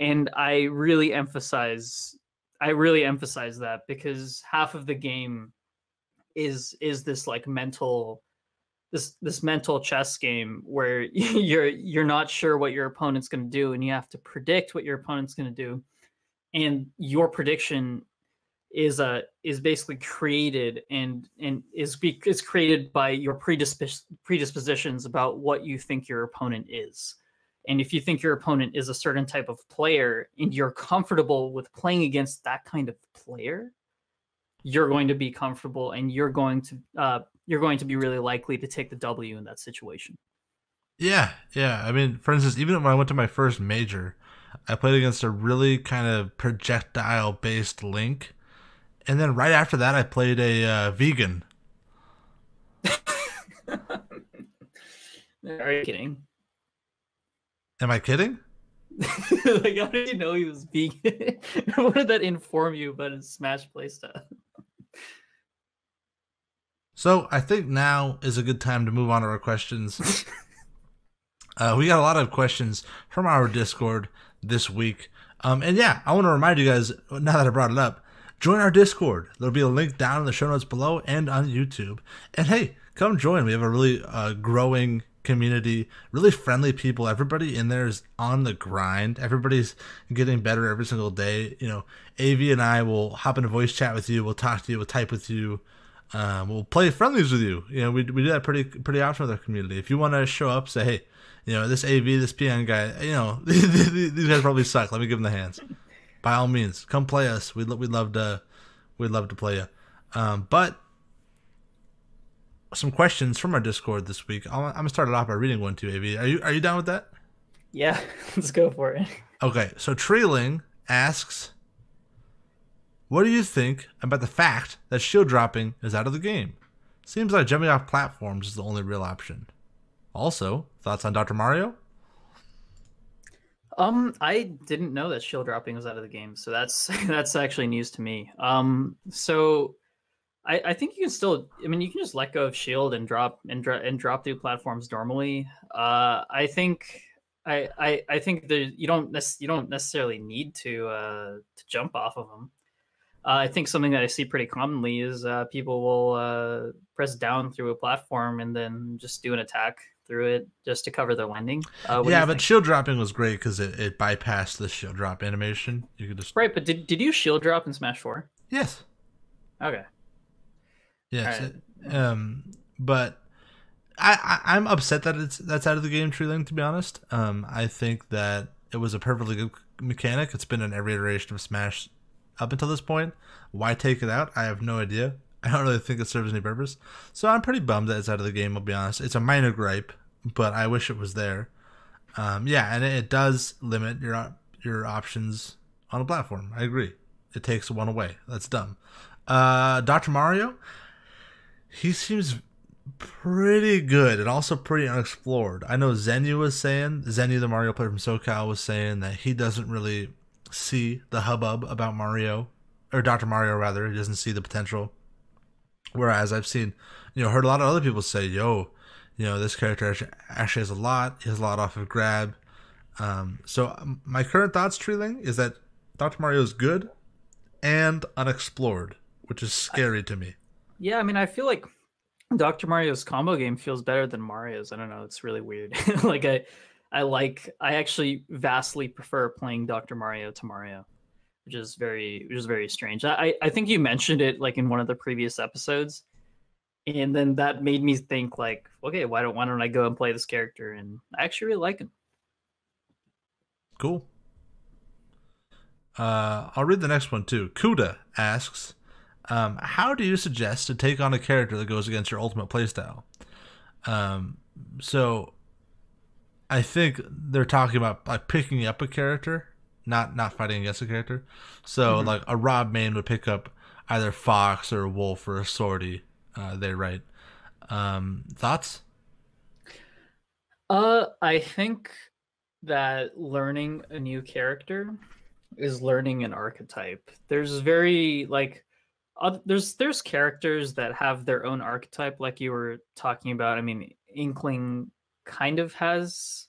And I really emphasize that, because half of the game is this, like, mental chess game where you're not sure what your opponent's going to do, and you have to predict what your opponent's going to do, and your prediction is basically created and is created by your predispositions about what you think your opponent is. And if you think your opponent is a certain type of player and you're comfortable with playing against that kind of player, you're going to be comfortable, and you're going to you're going to be really likely to take the W in that situation. Yeah. I mean, for instance, even when I went to my first major, I played against a really kind of projectile-based Link, and then right after that, I played a vegan. Are you kidding? Am I kidding? Like, how did you know he was vegan? What did that inform you about his Smash playstyle? So I think now is a good time to move on to our questions. We got a lot of questions from our Discord this week. And yeah, I want to remind you guys, now that I brought it up, join our Discord. There'll be a link down in the show notes below and on YouTube. And hey, come join. We have a really growing community, really friendly people. Everybody in there is on the grind. Everybody's getting better every single day. You know, AV and I will hop in a voice chat with you. We'll talk to you. We'll type with you. We'll play friendlies with you. You know, we do that pretty often with our community. If you want to show up, say, hey, you know, this AV, this Peon guy, you know, these guys probably suck. Let me give them the hands. By all means, come play us. We'd love to play you. But some questions from our Discord this week. I'm gonna start it off by reading one to you, AV. Are you down with that? Yeah, let's go for it. Okay, so Treeling asks, what do you think about the fact that shield dropping is out of the game? Seems like jumping off platforms is the only real option. Also, thoughts on Dr. Mario? I didn't know that shield dropping was out of the game, so that's actually news to me. So I think you can still, I mean, you can just let go of shield and drop through platforms normally. I think that you don't necessarily need to jump off of them. I think something that I see pretty commonly is people will press down through a platform and then just do an attack through it just to cover their landing. Yeah, but shield dropping was great because it bypassed the shield drop animation. You could just... Right, but did you shield drop in Smash 4? Yes. Okay. Yes. Right. But I'm upset that that's out of the game, TreeLink, to be honest. I think that it was a perfectly good mechanic. It's been in every iteration of Smash up until this point. Why take it out? I have no idea. I don't really think it serves any purpose. So I'm pretty bummed that it's out of the game, I'll be honest. It's a minor gripe, but I wish it was there. Yeah, and it does limit your options on a platform. I agree. It takes one away. That's dumb. Dr. Mario, he seems pretty good and also pretty unexplored. I know Zenyu, the Mario player from SoCal, was saying that he doesn't really see the hubbub about Mario, or Dr. Mario rather. He doesn't see the potential. Whereas I've seen, you know, heard a lot of other people say, yo, you know, this character actually has a lot. He has a lot off of grab. So my current thoughts, Treeling, is that Dr. Mario is good and unexplored, which is scary to me. Yeah, I mean, I feel like Dr. Mario's combo game feels better than Mario's. I don't know. It's really weird. Like, I actually vastly prefer playing Dr. Mario to Mario, which is very strange. I think you mentioned it like in one of the previous episodes, and then that made me think like, okay, why don't I go and play this character? And I actually really like him. Cool. I'll read the next one too. Kuda asks, how do you suggest to take on a character that goes against your ultimate playstyle? So I think they're talking about like picking up a character, not fighting against a character. So like a Rob main would pick up either Fox or a Wolf or a Sortie. They write. Thoughts? I think that learning a new character is learning an archetype. There's very like there's characters that have their own archetype, like you were talking about. I mean, Inkling kind of has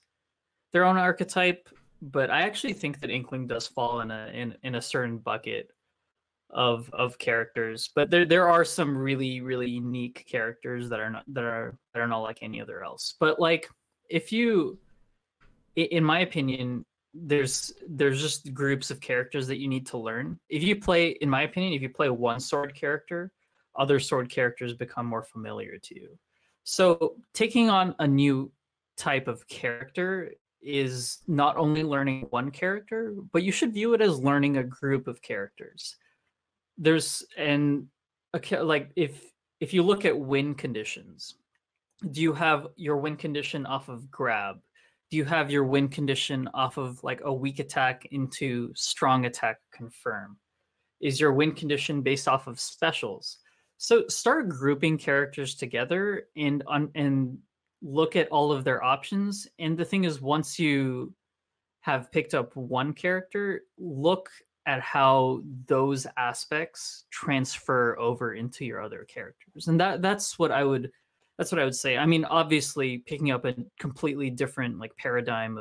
their own archetype, but I actually think that Inkling does fall in a certain bucket of characters. But there are some really, really unique characters that are not like any other else. But like in my opinion, there's just groups of characters that you need to learn. In my opinion, if you play one sword character, other sword characters become more familiar to you. So taking on a new type of character is not only learning one character, but you should view it as learning a group of characters. There's and like if if you look at win conditions, do you have your win condition off of grab? Do you have your win condition off of like a weak attack into strong attack confirm? Is your win condition based off of specials? So start grouping characters together and look at all of their options. And the thing is, once you have picked up one character, look at how those aspects transfer over into your other characters. And that's what I would say. I mean, obviously picking up a completely different like paradigm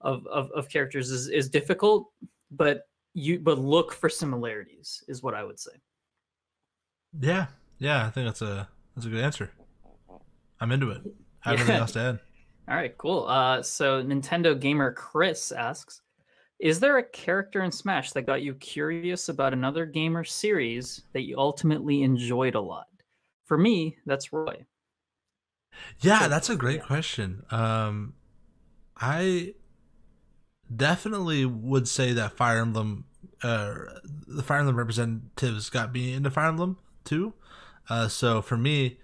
of characters is difficult, but look for similarities is what I would say. Yeah, I think that's a good answer. I'm into it. I have nothing else to add. All right, cool. So Nintendo Gamer Chris asks, is there a character in Smash that got you curious about another game or series that you ultimately enjoyed a lot? For me, that's Roy. Yeah, so, that's a great question. I definitely would say that Fire Emblem, the Fire Emblem representatives got me into Fire Emblem too. So for me,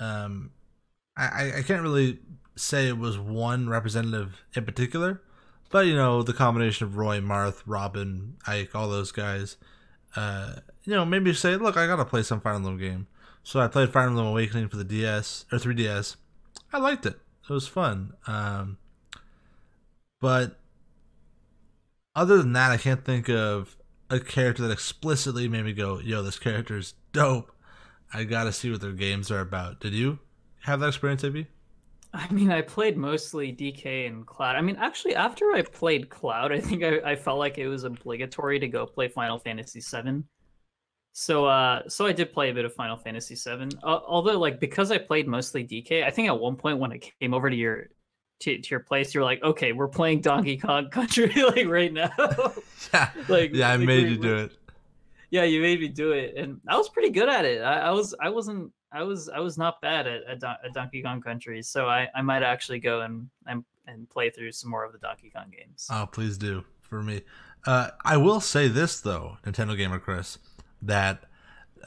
I can't really say it was one representative in particular. But, you know, the combination of Roy, Marth, Robin, Ike, all those guys, you know, maybe say, look, I got to play some Fire Emblem game. So I played Fire Emblem Awakening for the DS, or 3DS. I liked it. It was fun. But other than that, I can't think of a character that explicitly made me go, yo, this character's dope. I got to see what their games are about. Did you have that experience, AB? I mean, I played mostly DK and Cloud. I mean, actually, after I played Cloud, I think I felt like it was obligatory to go play Final Fantasy VII. So I did play a bit of Final Fantasy VII. Although, like, because I played mostly DK, I think at one point when I came over to your place, you were like, okay, we're playing Donkey Kong Country, like, right now. I made you do it. Yeah, you made me do it, and I was pretty good at it. I was not bad at Donkey Kong Country, so I might actually go and play through some more of the Donkey Kong games. Oh, please do for me. I will say this though, Nintendo Gamer Chris, that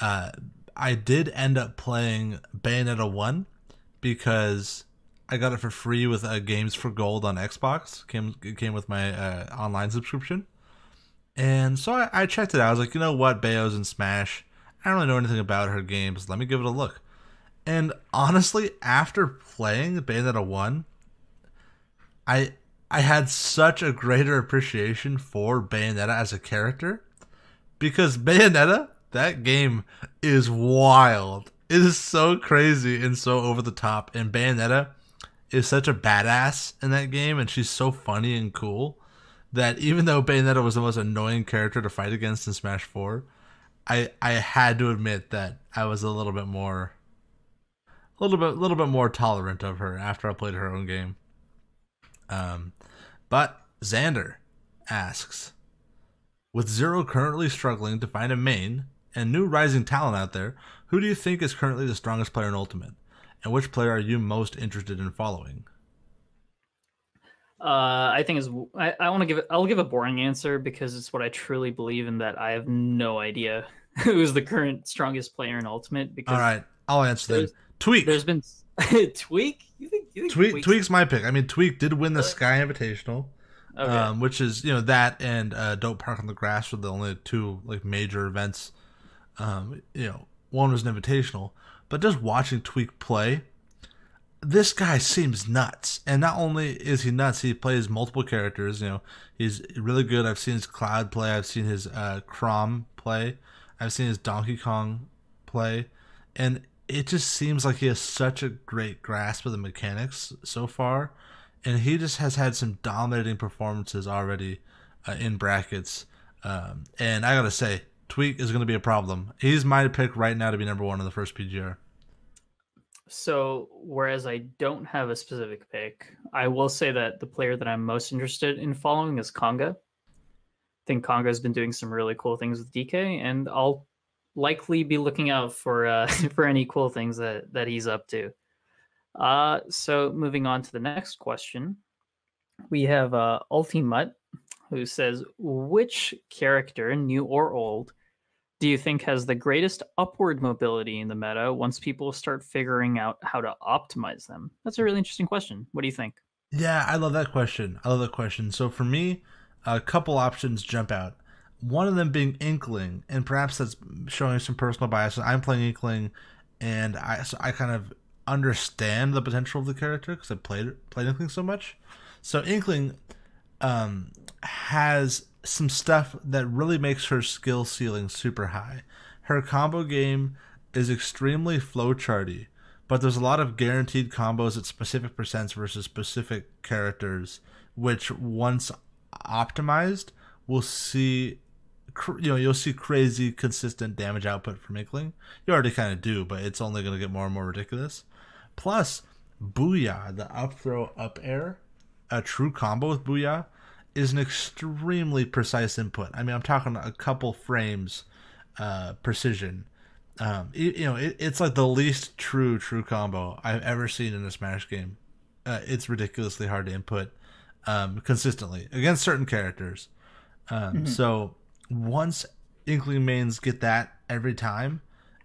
I did end up playing Bayonetta 1 because I got it for free with Games for Gold on Xbox. It came with my online subscription, and so I checked it out. I was like, you know what, Bayo's in Smash. I don't really know anything about her games. Let me give it a look. And honestly, after playing Bayonetta 1, I had such a greater appreciation for Bayonetta as a character. Because Bayonetta, that game is wild. It is so crazy and so over the top. And Bayonetta is such a badass in that game. And she's so funny and cool that even though Bayonetta was the most annoying character to fight against in Smash 4, I had to admit that I was a little bit more tolerant of her after I played her own game. But Xander asks, with Zero currently struggling to find a main and new rising talent out there, who do you think is currently the strongest player in Ultimate, and which player are you most interested in following? I'll give a boring answer because it's what I truly believe in, that I have no idea who is the current strongest player in Ultimate. Because all right, I'll answer that. Tweak. There's been Tweak. You think Tweak's my pick. I mean, Tweak did win the Sky Invitational, okay. Which is, you know, that and Don't Park on the Grass were the only two like major events. You know, one was an invitational, but just watching Tweak play, this guy seems nuts. And not only is he nuts, he plays multiple characters. You know, he's really good. I've seen his Cloud play. I've seen his Crom play. I've seen his Donkey Kong play. And it just seems like he has such a great grasp of the mechanics so far. And he just has had some dominating performances already in brackets. And I got to say, Tweak is going to be a problem. He's my pick right now to be #1 in the first PGR. So, whereas I don't have a specific pick, I will say that the player that I'm most interested in following is Konga. I think Konga's been doing some really cool things with DK, and I'll likely be looking out for any cool things that he's up to. So, moving on to the next question, we have Ultimate, who says, which character, new or old, do you think has the greatest upward mobility in the meta once people start figuring out how to optimize them? That's a really interesting question. What do you think? Yeah, I love that question. I love that question. So for me, a couple options jump out. One of them being Inkling, and perhaps that's showing some personal bias. I'm playing Inkling, and I kind of understand the potential of the character because I played Inkling so much. So Inkling has some stuff that really makes her skill ceiling super high. Her combo game is extremely flowcharty, but there's a lot of guaranteed combos at specific percents versus specific characters, which once optimized, we'll see, you know, you'll see crazy consistent damage output from Inkling. You already kind of do, but it's only going to get more and more ridiculous. Plus, Booyah, the up throw up air, a true combo with Booyah, is an extremely precise input. I mean, I'm talking a couple frames precision. It's like the least true combo I've ever seen in a Smash game. It's ridiculously hard to input consistently against certain characters. So once Inkling mains get that every time,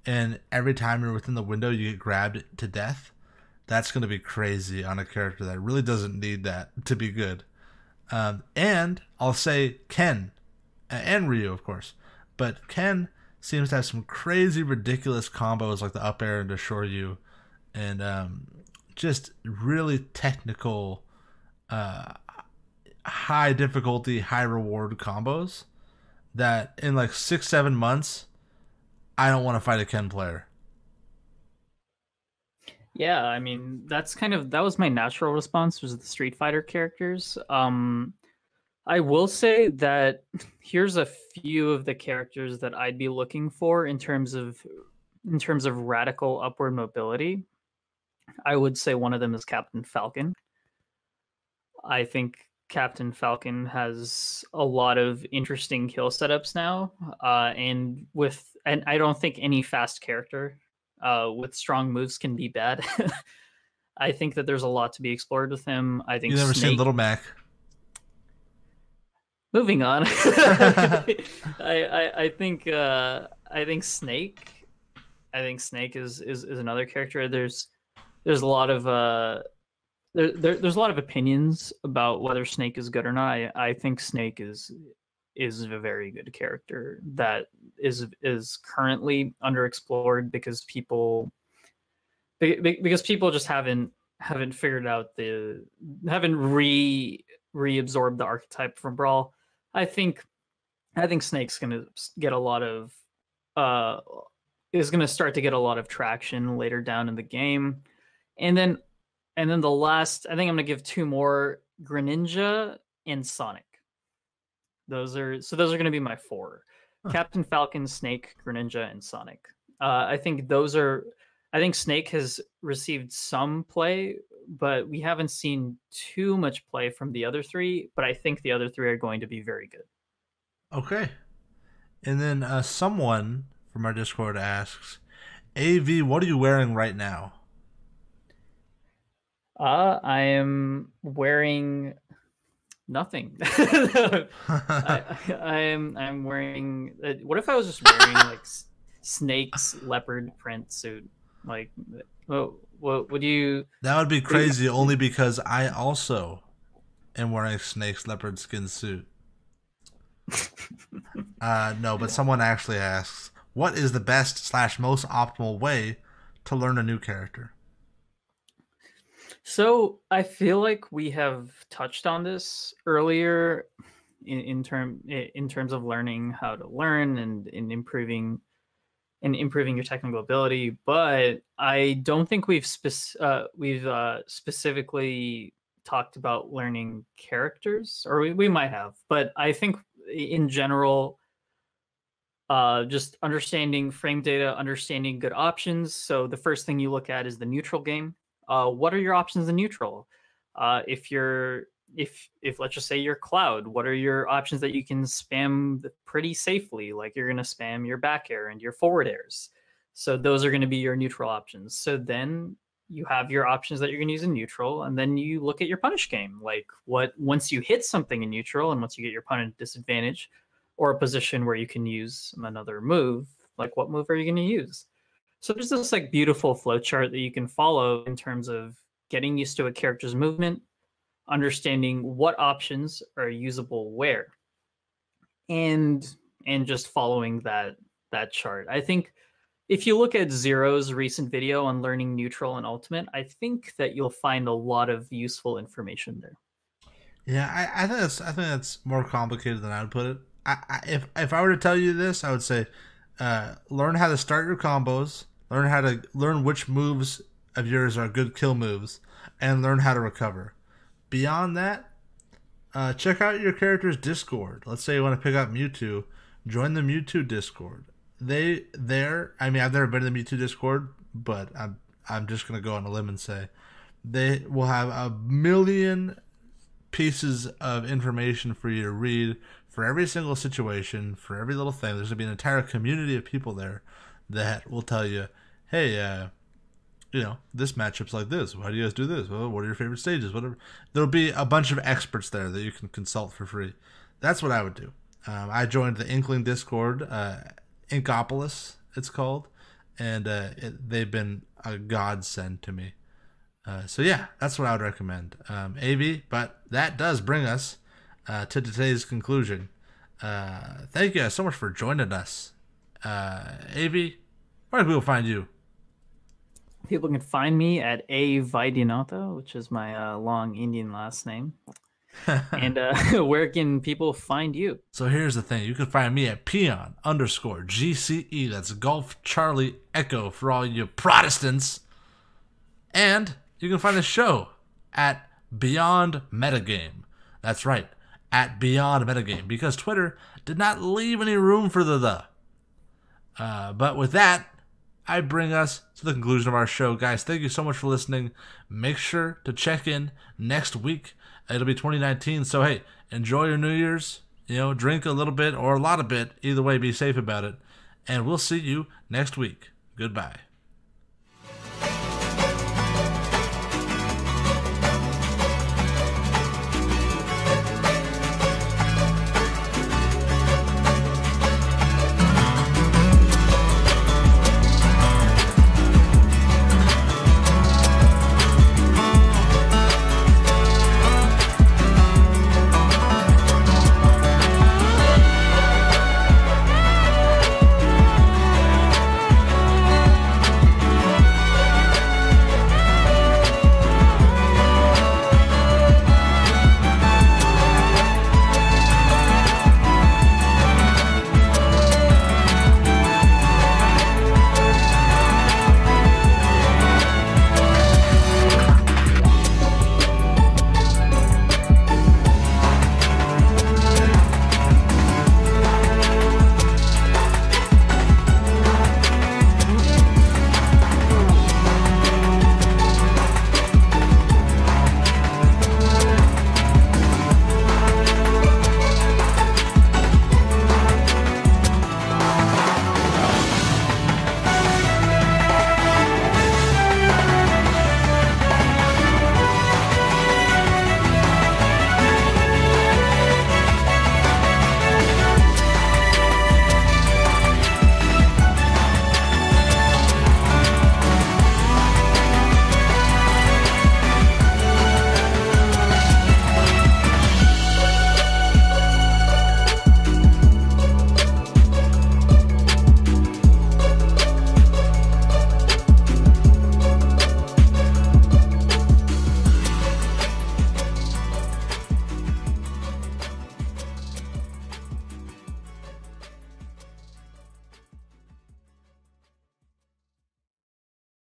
and every time you're within the window, you get grabbed to death, that's going to be crazy on a character that really doesn't need that to be good. And I'll say Ken, and Ryu, of course, but Ken seems to have some crazy, ridiculous combos like the up air into Shoryu, and just really technical, high difficulty, high reward combos that in like 6-7 months, I don't want to fight a Ken player. Yeah, I mean, that's kind of, that was my natural response, was the Street Fighter characters. I will say that here's a few of the characters that I'd be looking for in terms of radical upward mobility. I would say one of them is Captain Falcon. I think Captain Falcon has a lot of interesting kill setups now, and I don't think any fast character with strong moves can be bad. I think that there's a lot to be explored with him. I think you've never seen Little Mac. Moving on, I think Snake. I think Snake is another character. There's a lot of there's a lot of opinions about whether Snake is good or not. I think Snake is a very good character that is currently underexplored because people just haven't figured out the reabsorbed the archetype from Brawl. I think Snake's gonna get a lot of is gonna start to get a lot of traction later down in the game. And then the last, I think I'm gonna give two more: Greninja and Sonic. Those are gonna be my four. Huh. Captain Falcon, Snake, Greninja, and Sonic. I think Snake has received some play, but we haven't seen too much play from the other three, but I think the other three are going to be very good. Okay. And then someone from our Discord asks, AV, what are you wearing right now? I am wearing nothing. I'm wearing, what if I was just wearing like Snake's leopard print suit? Like, what would you... That would be crazy, only because I also am wearing Snake's leopard skin suit. No, but someone actually asks, what is the best/most optimal way to learn a new character? So I feel like we have touched on this earlier in terms of learning how to learn and improving your technical ability, but I don't think we've specifically talked about learning characters, or we might have, but I think in general, just understanding frame data, understanding good options. So the first thing you look at is the neutral game. What are your options in neutral? If let's just say you're Cloud, what are your options that you can spam pretty safely? Like, you're going to spam your back air and your forward airs. So those are going to be your neutral options. So then you have your options that you're going to use in neutral, and then you look at your punish game. Like, once you hit something in neutral and once you get your opponent at disadvantage, or a position where you can use another move, like what move are you going to use? So there's this like beautiful flowchart that you can follow in terms of getting used to a character's movement, understanding what options are usable where, and just following that chart. I think if you look at Zero's recent video on learning neutral and ultimate, I think that you'll find a lot of useful information there. Yeah, I think that's more complicated than I would put it. If I were to tell you this, I would say learn how to start your combos, learn which moves of yours are good kill moves, and learn how to recover. Beyond that, check out your character's Discord. Let's say you want to pick up Mewtwo, join the Mewtwo Discord. I've never been to the Mewtwo Discord, but I'm just gonna go on a limb and say they will have a million pieces of information for you to read for every single situation, for every little thing. There's gonna be an entire community of people there that will tell you, hey, you know, this matchup's like this. Why do you guys do this? Well, what are your favorite stages? Whatever. There'll be a bunch of experts there that you can consult for free. That's what I would do. I joined the Inkling Discord, Inkopolis, it's called, and they've been a godsend to me. So yeah, that's what I would recommend, AV. But that does bring us to today's conclusion. Thank you guys so much for joining us. AV, where can people find you? People can find me at A.Vaidinato, which is my long Indian last name. And where can people find you? So here's the thing. You can find me at Peon_GCE. That's Golf Charlie Echo for all you Protestants. And you can find the show at Beyond Metagame. That's right, at Beyond Metagame, because Twitter did not leave any room for the . But with that, I bring us to the conclusion of our show. Guys, thank you so much for listening. Make sure to check in next week. It'll be 2019, so hey, enjoy your New Year's. You know, drink a little bit or a lot of it. Either way, be safe about it. And we'll see you next week. Goodbye.